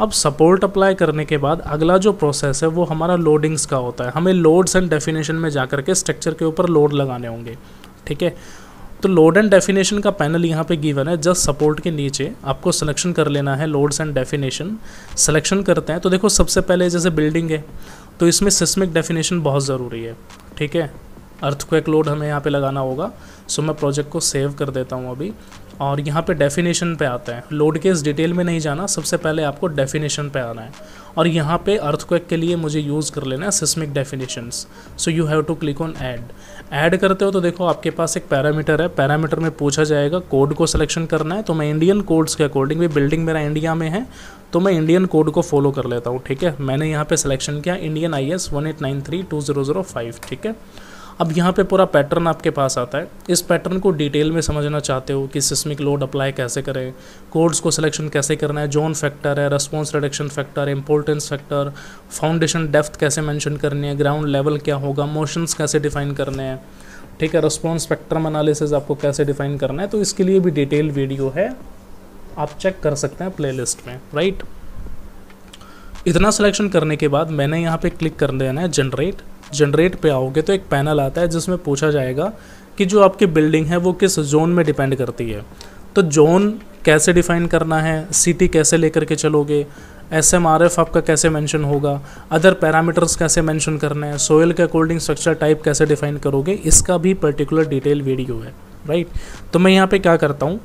अब सपोर्ट अप्लाई करने के बाद अगला जो प्रोसेस है वो हमारा लोडिंग्स का होता है। हमें लोड्स एंड डेफिनेशन में जा करके स्ट्रक्चर के ऊपर लोड लगाने होंगे, ठीक है। तो लोड एंड डेफिनेशन का पैनल यहाँ पे गिवन है, जस्ट सपोर्ट के नीचे आपको सिलेक्शन कर लेना है लोड्स एंड डेफिनेशन। सिलेक्शन करते हैं तो देखो सबसे पहले जैसे बिल्डिंग है तो इसमें सिस्मिक डेफिनेशन बहुत ज़रूरी है, ठीक है। अर्थक्वेक लोड हमें यहाँ पे लगाना होगा, सो मैं प्रोजेक्ट को सेव कर देता हूँ अभी। और यहाँ पे डेफिनेशन पे आता है, लोड के इस डिटेल में नहीं जाना, सबसे पहले आपको डेफिनेशन पे आना है और यहाँ पे अर्थक्वेक के लिए मुझे यूज़ कर लेना है seismic definitions. So you have to click on add. Add करते हो तो देखो आपके पास एक पैरामीटर है, पैरामीटर में पूछा जाएगा कोड को सिलेक्शन करना है। तो मैं इंडियन कोड्स के अकॉर्डिंग भी, बिल्डिंग मेरा इंडिया में है तो मैं इंडियन कोड को फॉलो कर लेता हूँ, ठीक है। मैंने यहाँ पर सिलेक्शन किया इंडियन IS 1893-2005, ठीक है। अब यहाँ पे पूरा पैटर्न आपके पास आता है। इस पैटर्न को डिटेल में समझना चाहते हो कि सिस्मिक लोड अप्लाई कैसे करें, कोड्स को सिलेक्शन कैसे करना है, जोन फैक्टर है, response reduction factor, importance factor, foundation depth कैसे मेंशन करनी है, ग्राउंड लेवल क्या होगा, मोशंस कैसे डिफाइन करने हैं, ठीक है। रिस्पॉन्स स्पेक्ट्रम एनालिसिस आपको कैसे डिफाइन करना है, तो इसके लिए भी डिटेल वीडियो है, आप चेक कर सकते हैं प्लेलिस्ट में, राइट। इतना सिलेक्शन करने के बाद मैंने यहाँ पर क्लिक कर देना है जनरेट। जनरेट पे आओगे तो एक पैनल आता है जिसमें पूछा जाएगा कि जो आपकी बिल्डिंग है वो किस जोन में डिपेंड करती है। तो जोन कैसे डिफाइन करना है, सिटी कैसे लेकर के चलोगे, SMRF आपका कैसे मेंशन होगा, अदर पैरामीटर्स कैसे मेंशन करने हैं, सोयल के अकॉर्डिंग स्ट्रक्चर टाइप कैसे डिफाइन करोगे, इसका भी पर्टिकुलर डिटेल वीडियो है, राइट। तो मैं यहाँ पर क्या करता हूँ,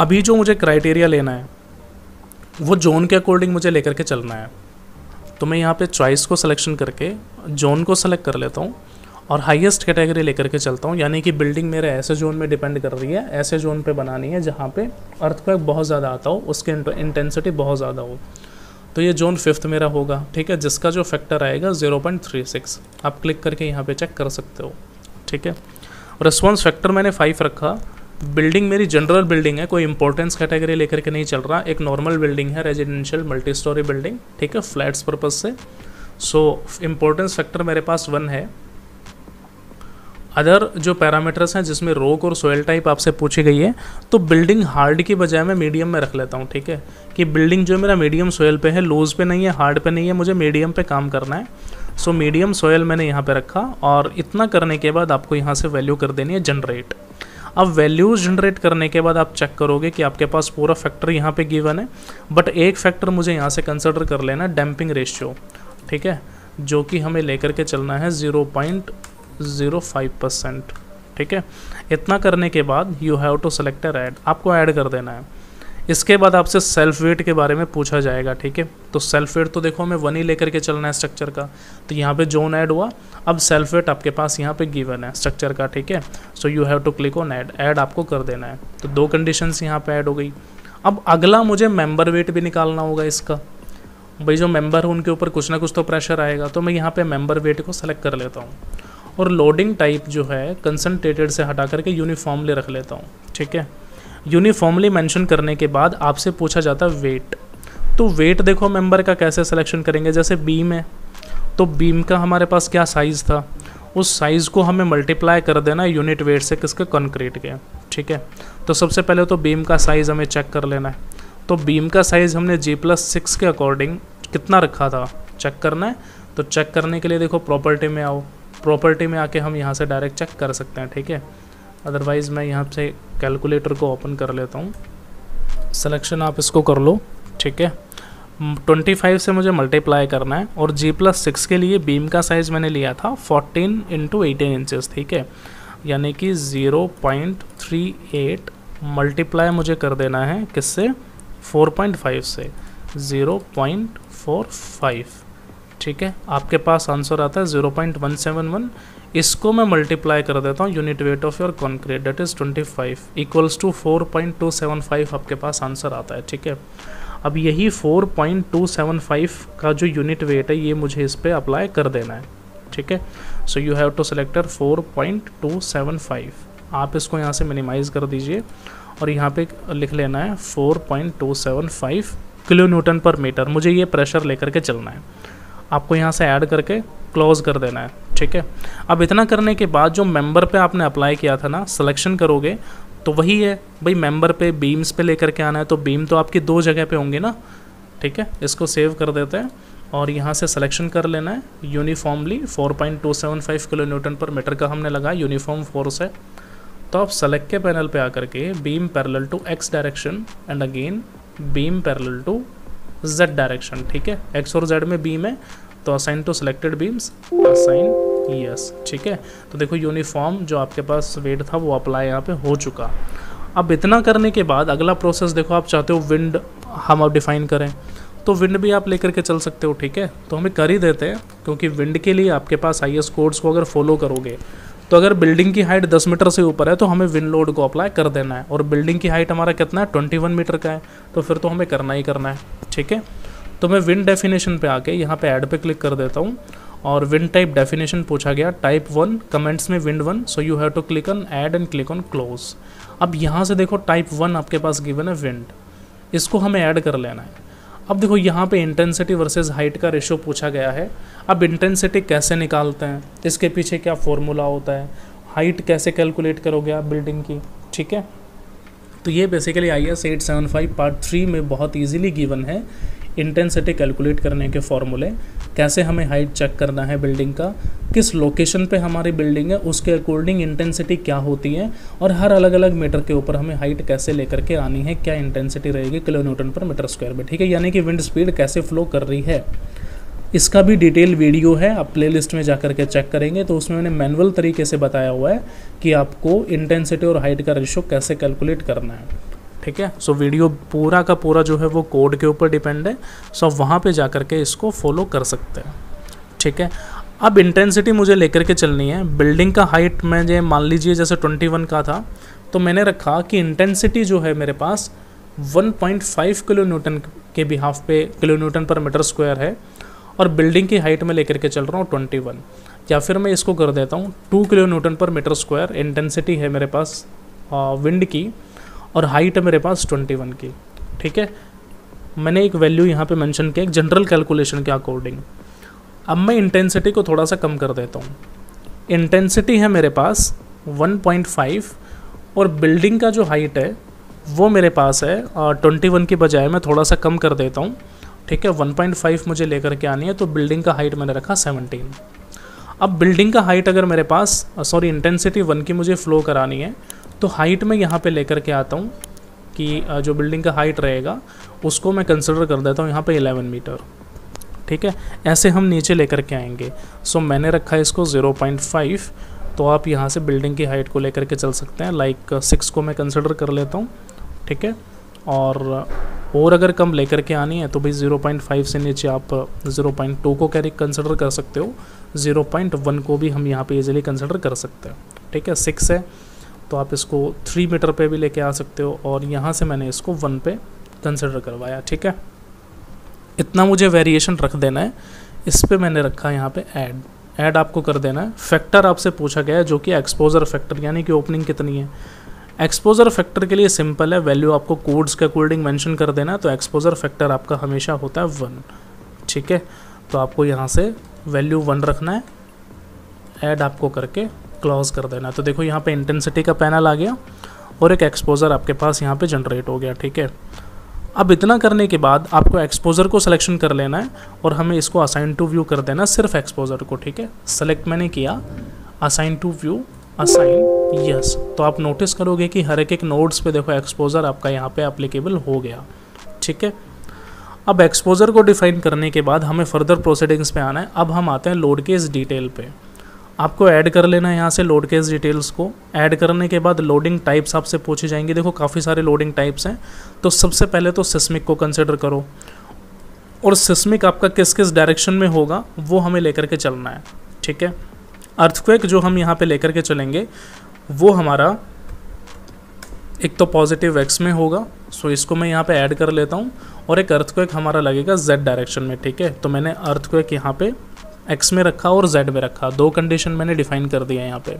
अभी जो मुझे क्राइटेरिया लेना है वो जोन के अकॉर्डिंग मुझे लेकर के चलना है। तो मैं यहाँ पे चॉइस को सिलेक्शन करके जोन को सेलेक्ट कर लेता हूँ और हाईएस्ट कैटेगरी लेकर के चलता हूँ। यानी कि बिल्डिंग मेरे ऐसे जोन में डिपेंड कर रही है, ऐसे जोन पे बनानी है जहाँ पे अर्थक्वेक बहुत ज़्यादा आता हो, उसके इंटेंसिटी बहुत ज़्यादा हो। तो ये जोन 5th मेरा होगा, ठीक है, जिसका जो फैक्टर आएगा 0.36। आप क्लिक करके यहाँ पर चेक कर सकते हो, ठीक है। रिस्पॉन्स फैक्टर मैंने 5 रखा। बिल्डिंग मेरी जनरल बिल्डिंग है, कोई इंपॉर्टेंस कैटेगरी लेकर के नहीं चल रहा, एक नॉर्मल बिल्डिंग है, रेजिडेंशियल मल्टी स्टोरी बिल्डिंग, ठीक है, फ्लैट्स पर्पस से। सो इंपॉर्टेंस फैक्टर मेरे पास 1 है। अदर जो पैरामीटर्स हैं जिसमें रोक और सोयल टाइप आपसे पूछी गई है, तो बिल्डिंग हार्ड की बजाय मैं मीडियम में रख लेता हूँ, ठीक है, कि बिल्डिंग जो मेरा मीडियम सोयल पे है, लूज पे नहीं है, हार्ड पे नहीं है, मुझे मीडियम पे काम करना है। सो मीडियम सोयल मैंने यहाँ पर रखा और इतना करने के बाद आपको यहाँ से वैल्यू कर देनी है जनरेट। अब वैल्यूज़ जनरेट करने के बाद आप चेक करोगे कि आपके पास पूरा फैक्टर यहाँ पे गिवन है, बट एक फैक्टर मुझे यहाँ से कंसिडर कर लेना है, डैम्पिंग रेशियो, ठीक है, जो कि हमें लेकर के चलना है 0.05%, ठीक है। इतना करने के बाद you have to select add, आपको ऐड कर देना है। इसके बाद आपसे सेल्फ वेट के बारे में पूछा जाएगा, ठीक है। तो सेल्फ वेट तो देखो हमें 1 ही लेकर के चलना है स्ट्रक्चर का, तो यहाँ पे जोन ऐड हुआ। अब सेल्फ वेट आपके पास यहाँ पे गिवन है स्ट्रक्चर का, ठीक है। So you have to click on add, add आपको कर देना है। तो 2 कंडीशंस यहाँ पे ऐड हो गई। अब अगला मुझे मेंबर वेट भी निकालना होगा इसका, भाई जो मेंबर है उनके ऊपर कुछ ना कुछ तो प्रेशर आएगा, तो मैं यहाँ पर मेंबर वेट को सेलेक्ट कर लेता हूँ और लोडिंग टाइप जो है कंसनट्रेटेड से हटा करके यूनिफॉर्मली रख लेता हूँ, ठीक है। यूनिफॉर्मली मेंशन करने के बाद आपसे पूछा जाता है वेट। तो वेट देखो मेंबर का कैसे सिलेक्शन करेंगे, जैसे बीम है तो बीम का हमारे पास क्या साइज़ था, उस साइज़ को हमें मल्टीप्लाई कर देना यूनिट वेट से, किसके, कंक्रीट के, ठीक है। तो सबसे पहले तो बीम का साइज़ हमें चेक कर लेना है। तो बीम का साइज़ हमने G+6 के अकॉर्डिंग कितना रखा था चेक करना है। तो चेक करने के लिए देखो प्रॉपर्टी में आओ, प्रॉपर्टी में आके हम यहाँ से डायरेक्ट चेक कर सकते हैं, ठीक है। अदरवाइज़ मैं यहाँ से कैलकुलेटर को ओपन कर लेता हूँ, सिलेक्शन आप इसको कर लो, ठीक है। 25 से मुझे मल्टीप्लाई करना है और G+6 के लिए बीम का साइज़ मैंने लिया था 14 × 18 इंचेस, ठीक है, यानी कि 0.38 मल्टीप्लाई मुझे कर देना है किससे, 4.5 से, 0.45, ठीक है। आपके पास आंसर आता है 0.171। इसको मैं मल्टीप्लाई कर देता हूँ unit weight of your concrete, that is 25 equals to 4.275 आपके पास आंसर आता है, ठीक है। अब यही 4.275 का जो यूनिट वेट है ये मुझे इस पर अप्लाई कर देना है, ठीक है। So you have to selector 4.275, आप इसको यहाँ से मिनिमाइज़ कर दीजिए और यहाँ पे लिख लेना है 4.275 किलोन्यूटन पर मीटर। मुझे ये प्रेशर लेकर के चलना है, आपको यहाँ से ऐड करके क्लोज कर देना है, ठीक है। अब इतना करने के बाद जो मेंबर पे आपने अप्लाई किया था ना, सिलेक्शन करोगे तो वही है भाई, मेंबर पे बीम्स पे लेकर के आना है, तो बीम तो आपकी दो जगह पे होंगे ना, ठीक है। इसको सेव कर देते हैं और यहाँ से सिलेक्शन कर लेना है यूनिफॉर्मली, 4.275 किलोन्यूटन पर मीटर का हमने लगाया यूनिफॉर्म फोर्स है, तो आप सेलेक्ट के पैनल पे आकर के beam parallel to X direction and again beam parallel to Z direction, ठीक है, एक्स और जेड में बीम है, तो assign to selected beams assign yes, ठीक है। तो देखो यूनिफॉर्म जो आपके पास वेट था वो अप्लाई यहाँ पे हो चुका। अब इतना करने के बाद अगला प्रोसेस देखो, आप चाहते हो विंड हम आप डिफाइन करें तो विंड भी आप लेकर के चल सकते हो, ठीक है, तो हमें कर ही देते हैं क्योंकि विंड के लिए आपके पास IS कोड्स को अगर फॉलो करोगे तो अगर बिल्डिंग की हाइट 10 मीटर से ऊपर है तो हमें विंड लोड को अप्लाई कर देना है, और बिल्डिंग की हाइट हमारा कितना है 21 मीटर का है, तो फिर तो हमें करना ही करना है, ठीक है। तो मैं विंड डेफिनेशन पे आके यहाँ पे ऐड पे क्लिक कर देता हूँ और विंड टाइप डेफिनेशन पूछा गया टाइप 1 कमेंट्स में wind 1, so you have to click on add and click on close. अब यहाँ से देखो टाइप 1 आपके पास गिवन है विंड, इसको हमें ऐड कर लेना है। अब देखो यहाँ पे इंटेंसिटी वर्सेस हाइट का रेशो पूछा गया है। अब इंटेंसिटी कैसे निकालते हैं, इसके पीछे क्या फॉर्मूला होता है, हाइट कैसे कैलकुलेट करोगे आप बिल्डिंग की, ठीक है। तो ये बेसिकली IS 875 पार्ट 3 में बहुत इजीली गिवन है, इंटेंसिटी कैलकुलेट करने के फॉर्मूले, कैसे हमें हाइट चेक करना है बिल्डिंग का, किस लोकेशन पे हमारी बिल्डिंग है उसके अकॉर्डिंग इंटेंसिटी क्या होती है, और हर अलग अलग मीटर के ऊपर हमें हाइट कैसे लेकर के आनी है, क्या इंटेंसिटी रहेगी किलोन्यूटन पर मीटर स्क्वायर में, ठीक है, यानी कि विंड स्पीड कैसे फ्लो कर रही है। इसका भी डिटेल वीडियो है, आप प्लेलिस्ट में जाकर के चेक करेंगे, तो उसमें मैंने मैनुअल तरीके से बताया हुआ है कि आपको इंटेंसिटी और हाइट का रेशो कैसे कैलकुलेट करना है, ठीक है। सो वीडियो पूरा का पूरा जो है वो कोड के ऊपर डिपेंड है, सो आप वहाँ पे जा कर के इसको फॉलो कर सकते हैं, ठीक है। अब इंटेंसिटी मुझे लेकर के चलनी है, बिल्डिंग का हाइट मैं जो मान लीजिए जैसे 21 का था, तो मैंने रखा कि इंटेंसिटी जो है मेरे पास 1.5 किलोन्यूटन के बिहाफ पे किलोन्यूटन पर मीटर स्क्वायर है, और बिल्डिंग की हाइट में लेकर के चल रहा हूँ 21, या फिर मैं इसको कर देता हूँ 2 kilonewton per metre square intensity है मेरे पास विंड की, और हाइट मेरे पास 21 की, ठीक है। मैंने एक वैल्यू यहाँ पे मेंशन किया एक जनरल कैलकुलेशन के अकॉर्डिंग। अब मैं इंटेंसिटी को थोड़ा सा कम कर देता हूँ, इंटेंसिटी है मेरे पास 1.5 और बिल्डिंग का जो हाइट है वो मेरे पास है 21 की बजाय मैं थोड़ा सा कम कर देता हूँ, ठीक है, 1.5 मुझे लेकर के आनी है, तो बिल्डिंग का हाइट मैंने रखा 17। अब बिल्डिंग का हाइट अगर मेरे पास सॉरी इंटेंसिटी 1 की मुझे फ्लो करानी है, तो हाइट में यहाँ पे लेकर के आता हूँ कि जो बिल्डिंग का हाइट रहेगा उसको मैं कंसिडर कर देता हूँ यहाँ पे 11 मीटर, ठीक है। ऐसे हम नीचे लेकर के आएंगे, सो मैंने रखा इसको 0.5, तो आप यहाँ से बिल्डिंग की हाइट को लेकर के चल सकते हैं, लाइक 6 को मैं कंसिडर कर लेता हूँ, ठीक है। और अगर कम लेकर के आनी है तो भाई 0.5 से नीचे आप 0.2 को कैरी कंसिडर कर सकते हो, 0.1 को भी हम यहाँ पे इजीली कंसिडर कर सकते हैं, ठीक है। 6 है तो आप इसको 3 मीटर पे भी लेके आ सकते हो, और यहाँ से मैंने इसको 1 पे कंसिडर करवाया, ठीक है। इतना मुझे वेरिएशन रख देना है, इस पे मैंने रखा यहाँ पे ऐड आपको कर देना है। फैक्टर आपसे पूछा गया है जो कि एक्सपोजर फैक्टर, यानी कि ओपनिंग कितनी है। एक्सपोजर फैक्टर के लिए सिंपल है, वैल्यू आपको कोड्स के अकॉर्डिंग मेंशन कर देना है, तो एक्सपोजर फैक्टर आपका हमेशा होता है 1, ठीक है। तो आपको यहाँ से वैल्यू 1 रखना है, ऐड आपको करके क्लोज कर देना। तो देखो यहाँ पे इंटेंसिटी का पैनल आ गया और एक एक्सपोजर आपके पास यहाँ पे जनरेट हो गया, ठीक है। अब इतना करने के बाद आपको एक्सपोजर को सिलेक्शन कर लेना है और हमें इसको असाइन टू व्यू कर देना सिर्फ एक्सपोजर को, ठीक है। सेलेक्ट मैंने किया, assign to view, assign yes, तो आप नोटिस करोगे कि हर एक नोड्स पे देखो एक्सपोजर आपका यहाँ पे एप्लीकेबल हो गया, ठीक है। अब एक्सपोजर को डिफाइन करने के बाद हमें फर्दर प्रोसीडिंग्स पे आना है। अब हम आते हैं लोड केस डिटेल पे। आपको ऐड कर लेना है यहाँ से लोड केस डिटेल्स को। ऐड करने के बाद लोडिंग टाइप्स आपसे पूछी जाएंगी। देखो काफ़ी सारे लोडिंग टाइप्स हैं, तो सबसे पहले तो सिस्मिक को कंसिडर करो, और सिस्मिक आपका किस किस डायरेक्शन में होगा वो हमें लेकर के चलना है। ठीक है, अर्थक्वेक जो हम यहाँ पे लेकर के चलेंगे वो हमारा एक तो पॉजिटिव एक्स में होगा, सो इसको मैं यहाँ पे ऐड कर लेता हूँ, और एक अर्थक्वेक हमारा लगेगा जेड डायरेक्शन में। ठीक है, तो मैंने अर्थक्वेक यहाँ पे एक्स में रखा और जेड में रखा, दो कंडीशन मैंने डिफाइन कर दिया है यहाँ पे।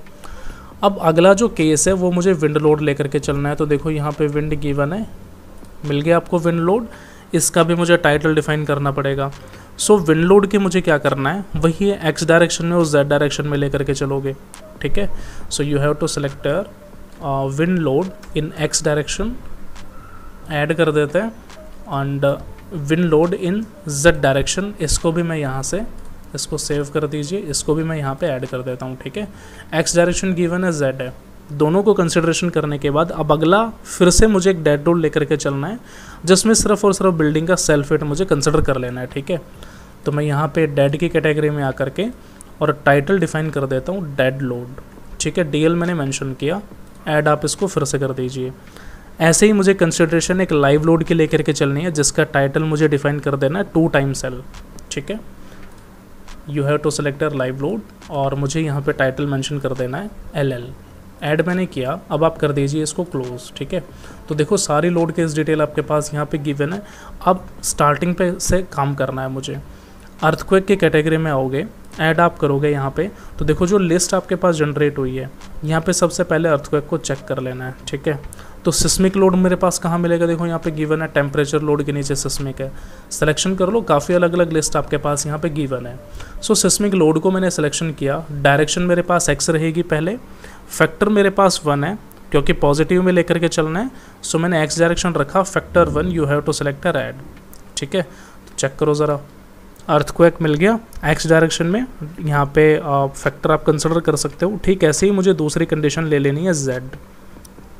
अब अगला जो केस है वो मुझे विंड लोड लेकर के चलना है, तो देखो यहाँ पे विंड गिवन है, मिल गया आपको विंड लोड। इसका भी मुझे टाइटल डिफाइन करना पड़ेगा। सो विंड लोड के मुझे क्या करना है, वही है एक्स डायरेक्शन में और जेड डायरेक्शन में लेकर के चलोगे। ठीक है, so you have to select wind load in X direction, add कर देते हैं, and wind load in Z direction. इसको भी मैं यहाँ से, इसको सेव कर दीजिए, इसको भी मैं यहाँ पे ऐड कर देता हूँ। ठीक है, एक्स डायरेक्शन गिवन है, जेड है, दोनों को कंसिडरेशन करने के बाद अब अगला फिर से मुझे एक डेड रोड लेकर के चलना है, जिसमें सिर्फ और सिर्फ बिल्डिंग का सेल्फ वेट मुझे कंसिडर कर लेना है। ठीक है, तो मैं यहाँ पे डेड की कैटेगरी में आकर के और टाइटल डिफाइन कर देता हूँ डेड लोड। ठीक है, डीएल मैंने मेंशन किया, ऐड आप इसको फिर से कर दीजिए। ऐसे ही मुझे कंसिडरेशन एक लाइव लोड की लेकर के चलनी है, जिसका टाइटल मुझे डिफाइन कर देना है टू टाइम सेल। ठीक है, you have to select live load, और मुझे यहाँ पे टाइटल मेंशन कर देना है एलएल, ऐड मैंने किया। अब आप कर दीजिए इसको क्लोज। ठीक है, तो देखो सारी लोड केस डिटेल आपके पास यहाँ पे गिवन है। अब स्टार्टिंग पे से काम करना है मुझे। अर्थक्वेक के कैटेगरी में आओगे, ऐड आप करोगे यहाँ पे, तो देखो जो लिस्ट आपके पास जनरेट हुई है, यहाँ पे सबसे पहले अर्थक्वेक को चेक कर लेना है। ठीक है, तो सिस्मिक लोड मेरे पास कहाँ मिलेगा, देखो यहाँ पे गिवन है, टेम्परेचर लोड के नीचे सिस्मिक है, सिलेक्शन कर लो। काफ़ी अलग अलग लिस्ट आपके पास यहाँ पे गिवन है। सो सिस्मिक लोड को मैंने सिलेक्शन किया, डायरेक्शन मेरे पास एक्स रहेगी पहले, फैक्टर मेरे पास 1 है क्योंकि पॉजिटिव में लेकर के चलना है, सो मैंने एक्स डायरेक्शन रखा, factor 1, you have to select add. ठीक है, तो चेक करो ज़रा, अर्थक्वेक मिल गया एक्स डायरेक्शन में, यहाँ पे फैक्टर आप कंसिडर कर सकते हो। ठीक ऐसे ही मुझे दूसरी कंडीशन ले लेनी है जेड।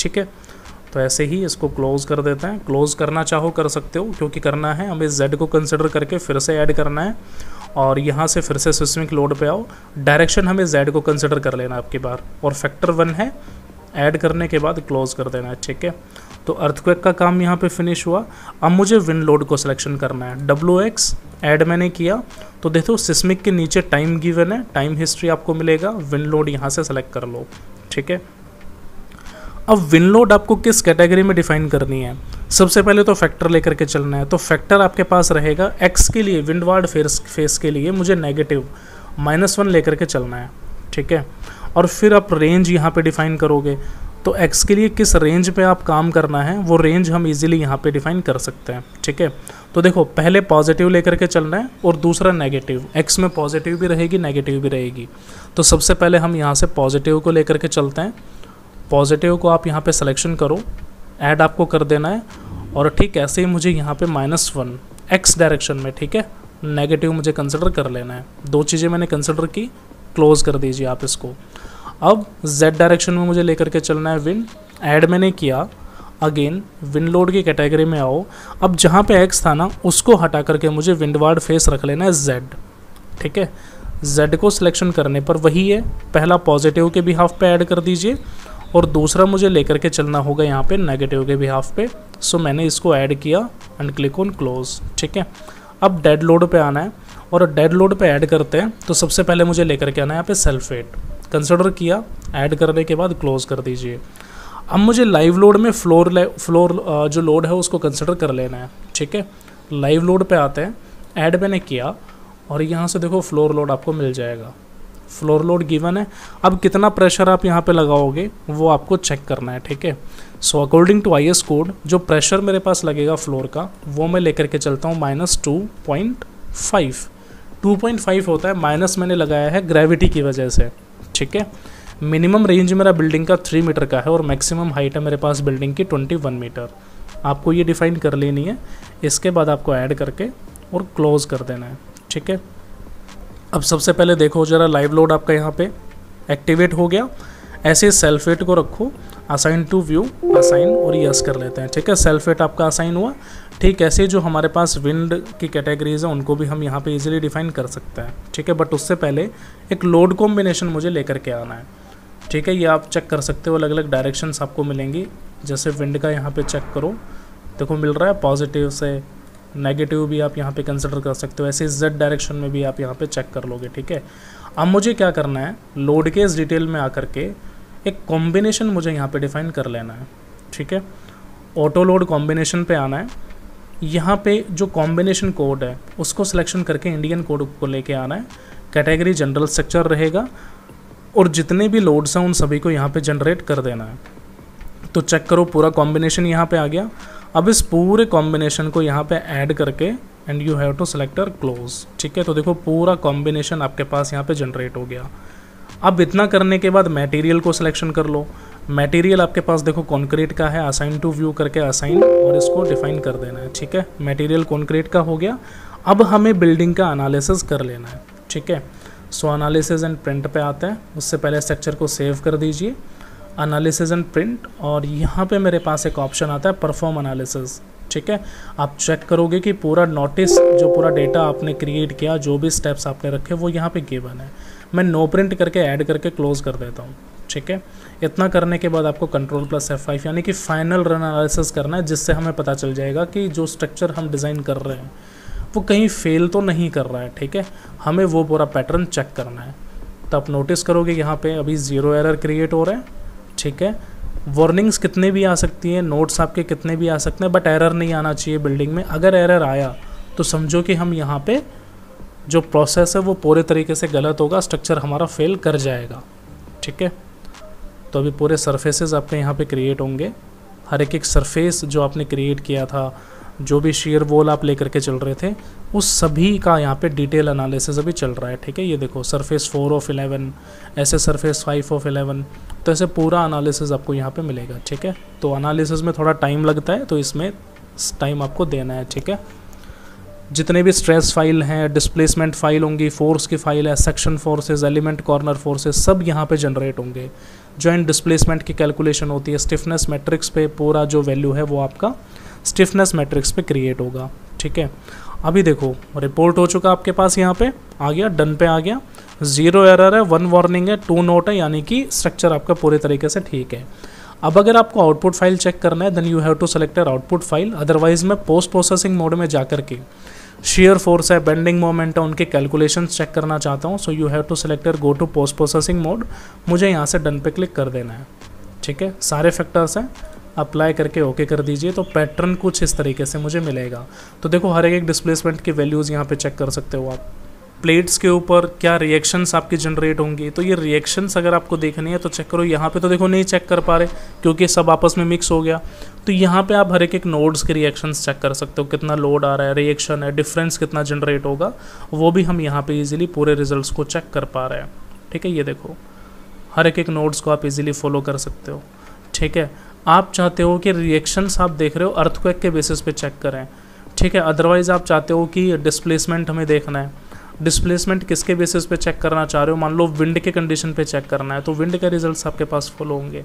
ठीक है, तो ऐसे ही इसको क्लोज कर देते हैं। क्लोज करना चाहो कर सकते हो, क्योंकि करना है हमें जेड को कंसिडर करके फिर से ऐड करना है, और यहाँ से फिर से सिस्मिक लोड पे आओ, डायरेक्शन हमें जेड को कंसिडर कर लेना आपकी बार, और फैक्टर 1 है, ऐड करने के बाद क्लोज कर देना है। ठीक है, तो अर्थक्वेक का काम यहाँ पे फिनिश हुआ। अब मुझे विंड लोड को सिलेक्शन करना है, डब्ल्यू एक्स, ऐड मैंने किया, तो देखो सिस्मिक के नीचे टाइम गिवन है, टाइम हिस्ट्री आपको मिलेगा, विंड लोड यहाँ से सेलेक्ट कर लो। ठीक है, अब विंड लोड आपको किस कैटेगरी में डिफाइन करनी है, सबसे पहले तो फैक्टर लेकर के चलना है, तो फैक्टर आपके पास रहेगा एक्स के लिए, विंडवार्ड फेस के लिए मुझे नेगेटिव -1 लेकर के चलना है। ठीक है, और फिर आप रेंज यहाँ पे डिफाइन करोगे, तो एक्स के लिए किस रेंज पे आप काम करना है वो रेंज हम इजीली यहाँ पे डिफाइन कर सकते हैं। ठीक है, तो देखो पहले पॉजिटिव लेकर के चलना है और दूसरा नेगेटिव, एक्स में पॉजिटिव भी रहेगी नेगेटिव भी रहेगी, तो सबसे पहले हम यहाँ से पॉजिटिव को लेकर के चलते हैं। पॉजिटिव को आप यहाँ पे सिलेक्शन करो, ऐड आपको कर देना है, और ठीक ऐसे ही मुझे यहाँ पे -1 एक्स डायरेक्शन में। ठीक है, नेगेटिव मुझे कंसिडर कर लेना है, दो चीज़ें मैंने कंसिडर की, क्लोज कर दीजिए आप इसको। अब जेड डायरेक्शन में मुझे लेकर के चलना है विंड, ऐड मैंने किया, अगेन विंड लोड की कैटेगरी में आओ, अब जहाँ पे एक्स था ना उसको हटा करके मुझे विंडवार्ड फेस रख लेना है जेड। ठीक है, जेड को सिलेक्शन करने पर वही है, पहला पॉजिटिव के बिहाफ पे ऐड कर दीजिए, और दूसरा मुझे लेकर के चलना होगा यहाँ पे नेगेटिव के बिहाफ पे, सो मैंने इसको ऐड किया एंड क्लिक ऑन क्लोज। ठीक है, अब डेड लोड पे आना है, और डेड लोड पे ऐड करते हैं, तो सबसे पहले मुझे लेकर के आना है यहाँ पे सल्फेट, कंसिडर किया, ऐड करने के बाद क्लोज कर दीजिए। अब मुझे लाइव लोड में फ्लोर जो लोड है उसको कंसिडर कर लेना है। ठीक है, लाइव लोड पर आते हैं, ऐड मैंने किया, और यहाँ से देखो फ्लोर लोड आपको मिल जाएगा, फ्लोर लोड गिवन है। अब कितना प्रेशर आप यहाँ पे लगाओगे वो आपको चेक करना है। ठीक है, so according to IS code जो प्रेशर मेरे पास लगेगा फ्लोर का वो मैं लेकर के चलता हूँ -2.5। 2.5 होता है, माइनस मैंने लगाया है ग्रेविटी की वजह से। ठीक है, मिनिमम रेंज मेरा बिल्डिंग का 3 मीटर का है, और मैक्सिमम हाइट है मेरे पास बिल्डिंग की 21 मीटर। आपको ये डिफाइन कर लेनी है, इसके बाद आपको ऐड करके और क्लोज कर देना है। ठीक है, अब सबसे पहले देखो ज़रा लाइव लोड आपका यहाँ पे एक्टिवेट हो गया, ऐसे सेल्फ वेट को रखो, असाइन टू व्यू, असाइन और यस कर लेते हैं। ठीक है, सेल्फ वेट आपका असाइन हुआ। ठीक ऐसे जो हमारे पास विंड की कैटेगरीज हैं उनको भी हम यहाँ पे इजीली डिफाइन कर सकते हैं। ठीक है, बट उससे पहले एक लोड कॉम्बिनेशन मुझे लेकर के आना है। ठीक है, ये आप चेक कर सकते हो, अलग अलग डायरेक्शंस आपको मिलेंगी। जैसे विंड का यहाँ पे चेक करो, देखो मिल रहा है पॉजिटिव से नेगेटिव भी आप यहाँ पे कंसिडर कर सकते हो। ऐसे जेड डायरेक्शन में भी आप यहाँ पे चेक कर लोगे। ठीक है, अब मुझे क्या करना है, लोड के इस डिटेल में आकर के एक कॉम्बिनेशन मुझे यहाँ पे डिफाइन कर लेना है। ठीक है, ऑटो लोड कॉम्बिनेशन पे आना है। यहाँ पे जो कॉम्बिनेशन कोड है उसको सिलेक्शन करके इंडियन कोड को लेके आना है। कैटेगरी जनरल स्ट्रक्चर रहेगा और जितने भी लोड्स हैं उन सभी को यहाँ पे जनरेट कर देना है। तो चेक करो पूरा कॉम्बिनेशन यहाँ पे आ गया। अब इस पूरे कॉम्बिनेशन को यहाँ पे ऐड करके and you have to selector close. ठीक है, तो देखो पूरा कॉम्बिनेशन आपके पास यहाँ पे जनरेट हो गया। अब इतना करने के बाद मटेरियल को सिलेक्शन कर लो। मटेरियल आपके पास देखो कंक्रीट का है, असाइन टू व्यू करके असाइन और इसको डिफाइन कर देना है। ठीक है, मटेरियल कंक्रीट का हो गया। अब हमें बिल्डिंग का एनालिसिस कर लेना है। ठीक है, सो एनालिसिस एंड प्रिंट पे आते हैं। उससे पहले स्ट्रक्चर को सेव कर दीजिए, एनालिसिस एंड प्रिंट, और यहाँ पे मेरे पास एक ऑप्शन आता है परफॉर्म एनालिसिस। ठीक है, आप चेक करोगे कि पूरा नोटिस जो पूरा डेटा आपने क्रिएट किया, जो भी स्टेप्स आपने रखे वो यहाँ पे गिवन है। मैं नो प्रिंट करके ऐड करके क्लोज कर देता हूँ। ठीक है, इतना करने के बाद आपको कंट्रोल प्लस F5 यानी कि फाइनल रन एनालिसिस करना है, जिससे हमें पता चल जाएगा कि जो स्ट्रक्चर हम डिज़ाइन कर रहे हैं वो कहीं फेल तो नहीं कर रहा है। ठीक है, हमें वो पूरा पैटर्न चेक करना है। तो आप नोटिस करोगे यहाँ पे अभी ज़ीरो एरर क्रिएट हो रहे हैं। ठीक है, वार्निंग्स कितने भी आ सकती हैं, नोट्स आपके कितने भी आ सकते हैं, बट एरर नहीं आना चाहिए बिल्डिंग में। अगर एरर आया तो समझो कि हम यहाँ पे जो प्रोसेस है वो पूरे तरीके से गलत होगा, स्ट्रक्चर हमारा फेल कर जाएगा। ठीक है, तो अभी पूरे सरफेसेस आपके यहाँ पे क्रिएट होंगे। हर एक सरफेस जो आपने क्रिएट किया था, जो भी शेयर वॉल आप लेकर के चल रहे थे, उस सभी का यहाँ पे डिटेल एनालिसिस अभी चल रहा है। ठीक है, ये देखो सरफेस 4 ऑफ 11, ऐसे सरफेस 5 ऑफ 11, तो ऐसे पूरा एनालिसिस आपको यहाँ पे मिलेगा। ठीक है, तो एनालिसिस में थोड़ा टाइम लगता है, तो इसमें टाइम आपको देना है। ठीक है, जितने भी स्ट्रेस फाइल हैं, डिस्प्लेसमेंट फाइल होंगी, फोर्स की फाइल है, section forces, element corner forces, सब यहाँ पे जनरेट होंगे। जॉइंट डिस्प्लेसमेंट की कैलकुलेशन होती है, स्टिफनेस मैट्रिक्स पे पूरा जो वैल्यू है वो आपका स्टिफनेस मैट्रिक्स पे क्रिएट होगा। ठीक है, अभी देखो रिपोर्ट हो चुका आपके पास, यहाँ पे आ गया, डन पे आ गया। 0 एरर है, 1 वार्निंग है, 2 नोट है, यानी कि स्ट्रक्चर आपका पूरे तरीके से ठीक है। अब अगर आपको आउटपुट फाइल चेक करना है then you have to select output file. Otherwise मैं पोस्ट प्रोसेसिंग मोड में जाकर के शेयर फोर्स है, बेंडिंग मोमेंट है, उनके कैलकुलेशंस चेक करना चाहता हूँ। So you have to select go to post processing mode, मुझे यहाँ से डन पे क्लिक कर देना है। ठीक है, सारे फैक्टर्स हैं, अप्लाई करके ओके कर दीजिए। तो पैटर्न कुछ इस तरीके से मुझे मिलेगा। तो देखो हर एक डिस्प्लेसमेंट की वैल्यूज़ यहाँ पे चेक कर सकते हो आप। प्लेट्स के ऊपर क्या रिएक्शंस आपकी जनरेट होंगी, तो ये रिएक्शंस अगर आपको देखनी है तो चेक करो। यहाँ पे तो देखो नहीं चेक कर पा रहे क्योंकि सब आपस में मिक्स हो गया। तो यहाँ पे आप हर एक नोड्स के रिएक्शंस चेक कर सकते हो, कितना लोड आ रहा है, रिएक्शन है, डिफरेंस कितना जनरेट होगा, वो भी हम यहाँ पे ईजिली पूरे रिजल्ट्स को चेक कर पा रहे हैं। ठीक है, ये देखो हर एक नोड्स को आप ईजिली फॉलो कर सकते हो। ठीक है, आप चाहते हो कि रिएक्शंस आप देख रहे हो अर्थक्वेक के बेसिस पे चेक करें। ठीक है, अदरवाइज़ आप चाहते हो कि डिस्प्लेसमेंट हमें देखना है, डिस्प्लेसमेंट किसके बेसिस पे चेक करना चाह रहे हो, मान लो विंड के कंडीशन पे चेक करना है तो विंड के रिजल्ट्स आपके पास फॉलो होंगे।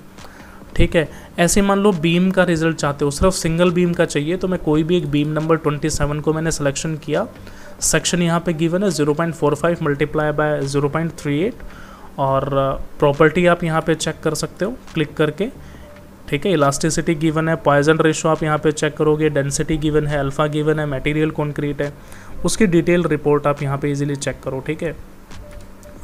ठीक है, ऐसे मान लो बीम का रिजल्ट चाहते हो, सिर्फ सिंगल बीम का चाहिए, तो मैं कोई भी एक बीम नंबर 27 को मैंने सिलेक्शन किया। सेक्शन यहाँ पे गिवन है 0.45 × 0.38 और प्रॉपर्टी आप यहाँ पे चेक कर सकते हो क्लिक करके। ठीक है, इलास्टिसिटी गिवन है, पॉइजन रेशो आप यहाँ पे चेक करोगे, डेंसिटी गिवन है, अल्फा गिवन है, मटेरियल कंक्रीट है, उसकी डिटेल रिपोर्ट आप यहाँ पे इजीली चेक करो। ठीक है,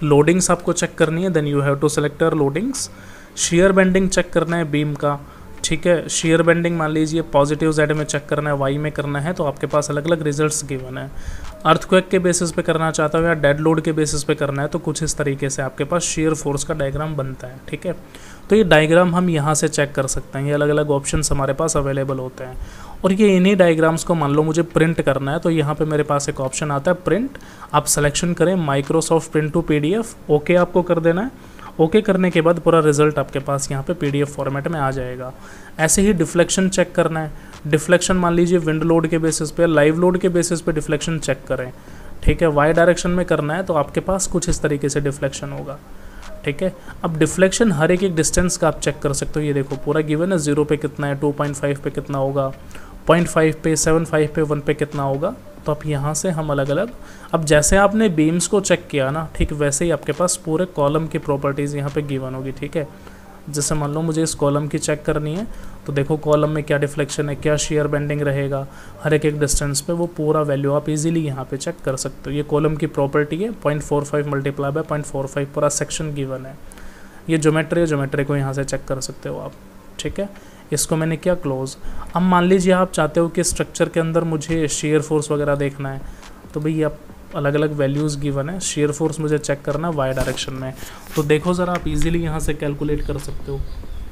लोडिंग्स आपको चेक करनी है then you have to select loadings. Shear bending check करना है बीम का। ठीक है, शेयर बेंडिंग मान लीजिए पॉजिटिव Z में चेक करना है, Y में करना है, तो आपके पास अलग अलग रिजल्ट्स गिवन है। अर्थक्वेक के बेसिस पे करना चाहता हो या डेड लोड के बेसिस पे करना है तो कुछ इस तरीके से आपके पास शेयर फोर्स का डायग्राम बनता है। ठीक है, तो ये डायग्राम हम यहाँ से चेक कर सकते हैं, ये अलग अलग ऑप्शंस हमारे पास अवेलेबल होते हैं। और ये इन्हीं डायग्राम्स को मान लो मुझे प्रिंट करना है तो यहाँ पे मेरे पास एक ऑप्शन आता है प्रिंट। आप सिलेक्शन करें Microsoft print to PDF, okay आपको कर देना है। ओके करने के बाद पूरा रिजल्ट आपके पास यहाँ पे PDF फॉर्मेट में आ जाएगा। ऐसे ही डिफ्लेक्शन चेक करना है, डिफ्लेक्शन मान लीजिए विंड लोड के बेसिस पे, लाइव लोड के बेसिस पे डिफ्लेक्शन चेक करें। ठीक है, Y डायरेक्शन में करना है तो आपके पास कुछ इस तरीके से डिफ्लेक्शन होगा। ठीक है। अब डिफ्लेक्शन हर एक डिस्टेंस का आप चेक कर सकते हो। ये देखो पूरा गिवन है, 0 पे कितना है, 2.5 पे कितना होगा, 0.5 पे, 7.5 पे, 1 पे कितना होगा। तो आप यहाँ से हम अलग अलग, अब जैसे आपने बीम्स को चेक किया ना, ठीक वैसे ही आपके पास पूरे कॉलम की प्रॉपर्टीज़ यहाँ पे गिवन होगी। ठीक है, जैसे मान लो मुझे इस कॉलम की चेक करनी है, तो देखो कॉलम में क्या डिफ्लेक्शन है, क्या शेयर बेंडिंग रहेगा, हर एक डिस्टेंस पे वो पूरा वैल्यू आप इजीली यहाँ पे चेक कर सकते हो। ये कॉलम की प्रॉपर्टी है, 0.45 मल्टीप्लाई बाय 0.45 पूरा सेक्शन गिवन है। ये ज्योमेट्री है, ज्योमेट्री को यहाँ से चेक कर सकते हो आप। ठीक है, इसको मैंने किया क्लोज। अब मान लीजिए आप चाहते हो कि स्ट्रक्चर के अंदर मुझे शेयर फोर्स वगैरह देखना है, तो भाई आप अलग अलग वैल्यूज़ गिवन है, शेयर फोर्स मुझे चेक करना है वाई डायरेक्शन में, तो देखो ज़रा आप इजीली यहाँ से कैलकुलेट कर सकते हो।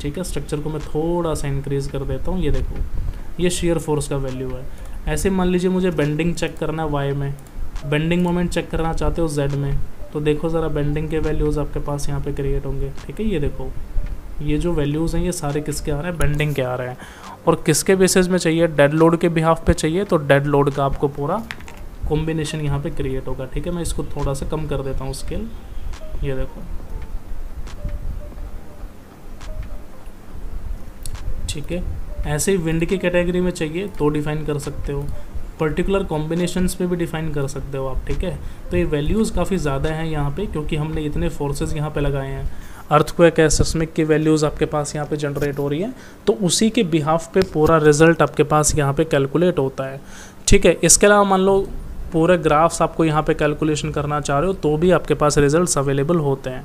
ठीक है, स्ट्रक्चर को मैं थोड़ा सा इंक्रीज़ कर देता हूँ। ये देखो ये शेयर फोर्स का वैल्यू है। ऐसे मान लीजिए मुझे बेंडिंग चेक करना है वाई में, बेंडिंग मोमेंट चेक करना चाहते हो जेड में, तो देखो ज़रा बेंडिंग के वैल्यूज़ आपके पास यहाँ पर क्रिएट होंगे। ठीक है, ये देखो ये जो वैल्यूज़ हैं ये सारे किसके आ रहे हैं, बेंडिंग के आ रहे हैं। और किसके बेसिस में चाहिए, डेड लोड के बिहाफ पे चाहिए, तो डेड लोड का आपको पूरा कॉम्बिनेशन यहाँ पे क्रिएट होगा। ठीक है, मैं इसको थोड़ा सा कम कर देता हूँ स्केल। ये देखो ठीक है, ऐसे ही विंड की कैटेगरी में चाहिए तो डिफाइन कर सकते हो, पर्टिकुलर कॉम्बिनेशंस पे भी डिफाइन कर सकते हो आप। ठीक है, तो ये वैल्यूज़ काफ़ी ज़्यादा हैं यहाँ पे, क्योंकि हमने इतने फोर्सेस यहाँ पे लगाए हैं। अर्थक्वेक है, सिस्मिक की वैल्यूज़ आपके पास यहाँ पे जनरेट हो रही है, तो उसी के बिहाफ पे पूरा रिजल्ट आपके पास यहाँ पे कैलकुलेट होता है। ठीक है, इसके अलावा मान लो पूरे ग्राफ्स आपको यहाँ पे कैलकुलेशन करना चाह रहे हो तो भी आपके पास रिजल्ट अवेलेबल होते हैं।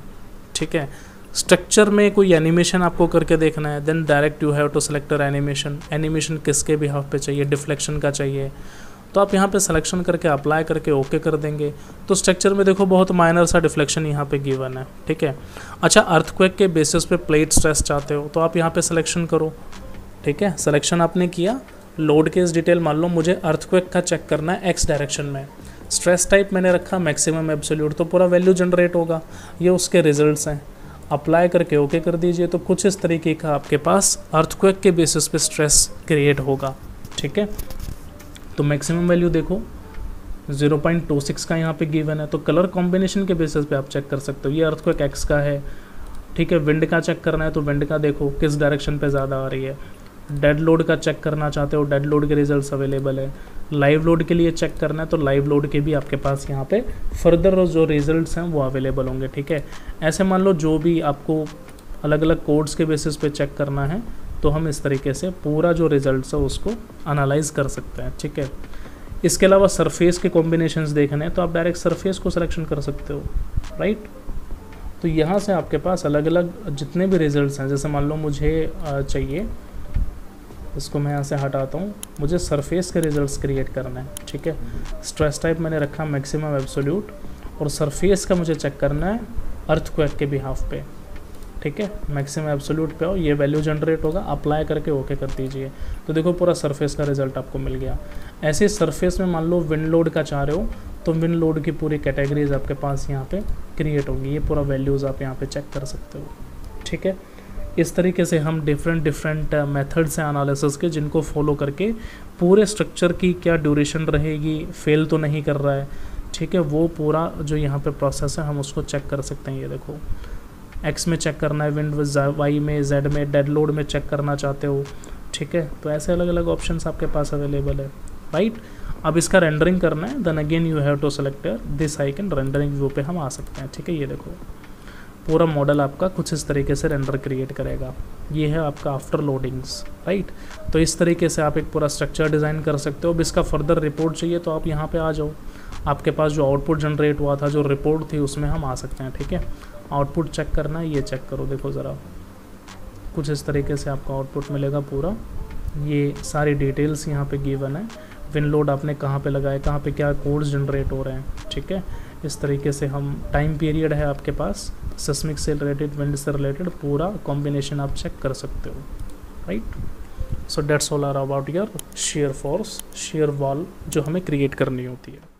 ठीक है, स्ट्रक्चर में कोई एनिमेशन आपको करके देखना है, then direct you have to select animation. Animation किसके बिहाफ पे चाहिए, डिफ्लेक्शन का चाहिए, तो आप यहाँ पे सिलेक्शन करके अप्लाई करके ओके कर देंगे। तो स्ट्रक्चर में देखो बहुत माइनर सा डिफ्लेक्शन यहाँ पे गिवन है। ठीक है, अच्छा अर्थक्वेक के बेसिस पे प्लेट स्ट्रेस चाहते हो तो आप यहाँ पे सिलेक्शन करो। ठीक है, सिलेक्शन आपने किया, लोड केस डिटेल मान लो मुझे अर्थक्वेक का चेक करना है एक्स डायरेक्शन में, स्ट्रेस टाइप मैंने रखा मैक्सिमम एब्सोल्यूट, तो पूरा वैल्यू जनरेट होगा। ये उसके रिजल्ट्स हैं, अप्लाई करके ओके कर दीजिए। तो कुछ इस तरीके का आपके पास अर्थक्वेक के बेसिस पे स्ट्रेस क्रिएट होगा। ठीक है, तो मैक्सिमम वैल्यू देखो 0.26 का यहाँ पे गिवन है, तो कलर कॉम्बिनेशन के बेसिस पे आप चेक कर सकते हो। ये अर्थक्वेक एक्स का है। ठीक है, विंड का चेक करना है तो विंड का देखो किस डायरेक्शन पे ज़्यादा आ रही है, डेड लोड का चेक करना चाहते हो डेड लोड के रिजल्ट्स अवेलेबल है, लाइव लोड के लिए चेक करना है तो लाइव लोड के भी आपके पास यहाँ पे फर्दर जो रिजल्ट्स हैं वो अवेलेबल होंगे। ठीक है, ऐसे मान लो जो भी आपको अलग अलग कोड्स के बेसिस पे चेक करना है तो हम इस तरीके से पूरा जो रिजल्ट्स है उसको एनालाइज कर सकते हैं। ठीक है, इसके अलावा सरफेस के कॉम्बिनेशंस देखने हैं तो आप डायरेक्ट सरफेस को सिलेक्शन कर सकते हो। राइट, तो यहाँ से आपके पास अलग अलग जितने भी रिजल्ट्स हैं, जैसे मान लो मुझे चाहिए, इसको मैं यहाँ से हटाता हूँ, मुझे सरफेस के रिजल्ट्स क्रिएट करना है। ठीक है, स्ट्रेस टाइप मैंने रखा मैक्सिमम एब्सोल्यूट और सरफेस का मुझे चेक करना है अर्थक्वेक के बिहाफ पे। ठीक है, मैक्सिमम एब्सोल्यूट पे हो, ये वैल्यू जनरेट होगा, अप्लाई करके ओके कर दीजिए। तो देखो पूरा सरफेस का रिजल्ट आपको मिल गया। ऐसे सरफेस में मान लो विंड लोड का चाह रहे हो तो विंड लोड की पूरी कैटेगरीज आपके पास यहाँ पे क्रिएट होंगी, ये पूरा वैल्यूज़ आप यहाँ पे चेक कर सकते हो। ठीक है, इस तरीके से हम डिफरेंट मेथड्स हैं एनालिसिस के, जिनको फॉलो करके पूरे स्ट्रक्चर की क्या ड्यूरेशन रहेगी, फेल तो नहीं कर रहा है, ठीक है, वो पूरा जो यहाँ पे प्रोसेस है हम उसको चेक कर सकते हैं। ये देखो एक्स में चेक करना है, विंड वाई में, जेड में, डेड लोड में चेक करना चाहते हो। ठीक है, तो ऐसे अलग अलग ऑप्शंस आपके पास अवेलेबल है। राइट, अब इसका रेंडरिंग करना है, then again you have to select this icon, rendering view पे हम आ सकते हैं। ठीक है, ये देखो पूरा मॉडल आपका कुछ इस तरीके से रेंडर क्रिएट करेगा। ये है आपका आफ्टर लोडिंग्स। राइट, तो इस तरीके से आप एक पूरा स्ट्रक्चर डिज़ाइन कर सकते हो। अब इसका फर्दर रिपोर्ट चाहिए तो आप यहाँ पे आ जाओ, आपके पास जो आउटपुट जनरेट हुआ था, जो रिपोर्ट थी, उसमें हम आ सकते हैं। ठीक है, आउटपुट चेक करना है, ये चेक करो, देखो ज़रा कुछ इस तरीके से आपका आउटपुट मिलेगा पूरा। ये सारी डिटेल्स यहाँ पे गिवन है, विन लोड आपने कहाँ पे लगाया, कहाँ पे क्या कोड्स जनरेट हो रहे हैं। ठीक है, इस तरीके से हम, टाइम पीरियड है आपके पास, सिस्मिक से रिलेटेड, विंड से रिलेटेड पूरा कॉम्बिनेशन आप चेक कर सकते हो। Right, so that's all are about your shear force, shear wall जो हमें क्रिएट करनी होती है।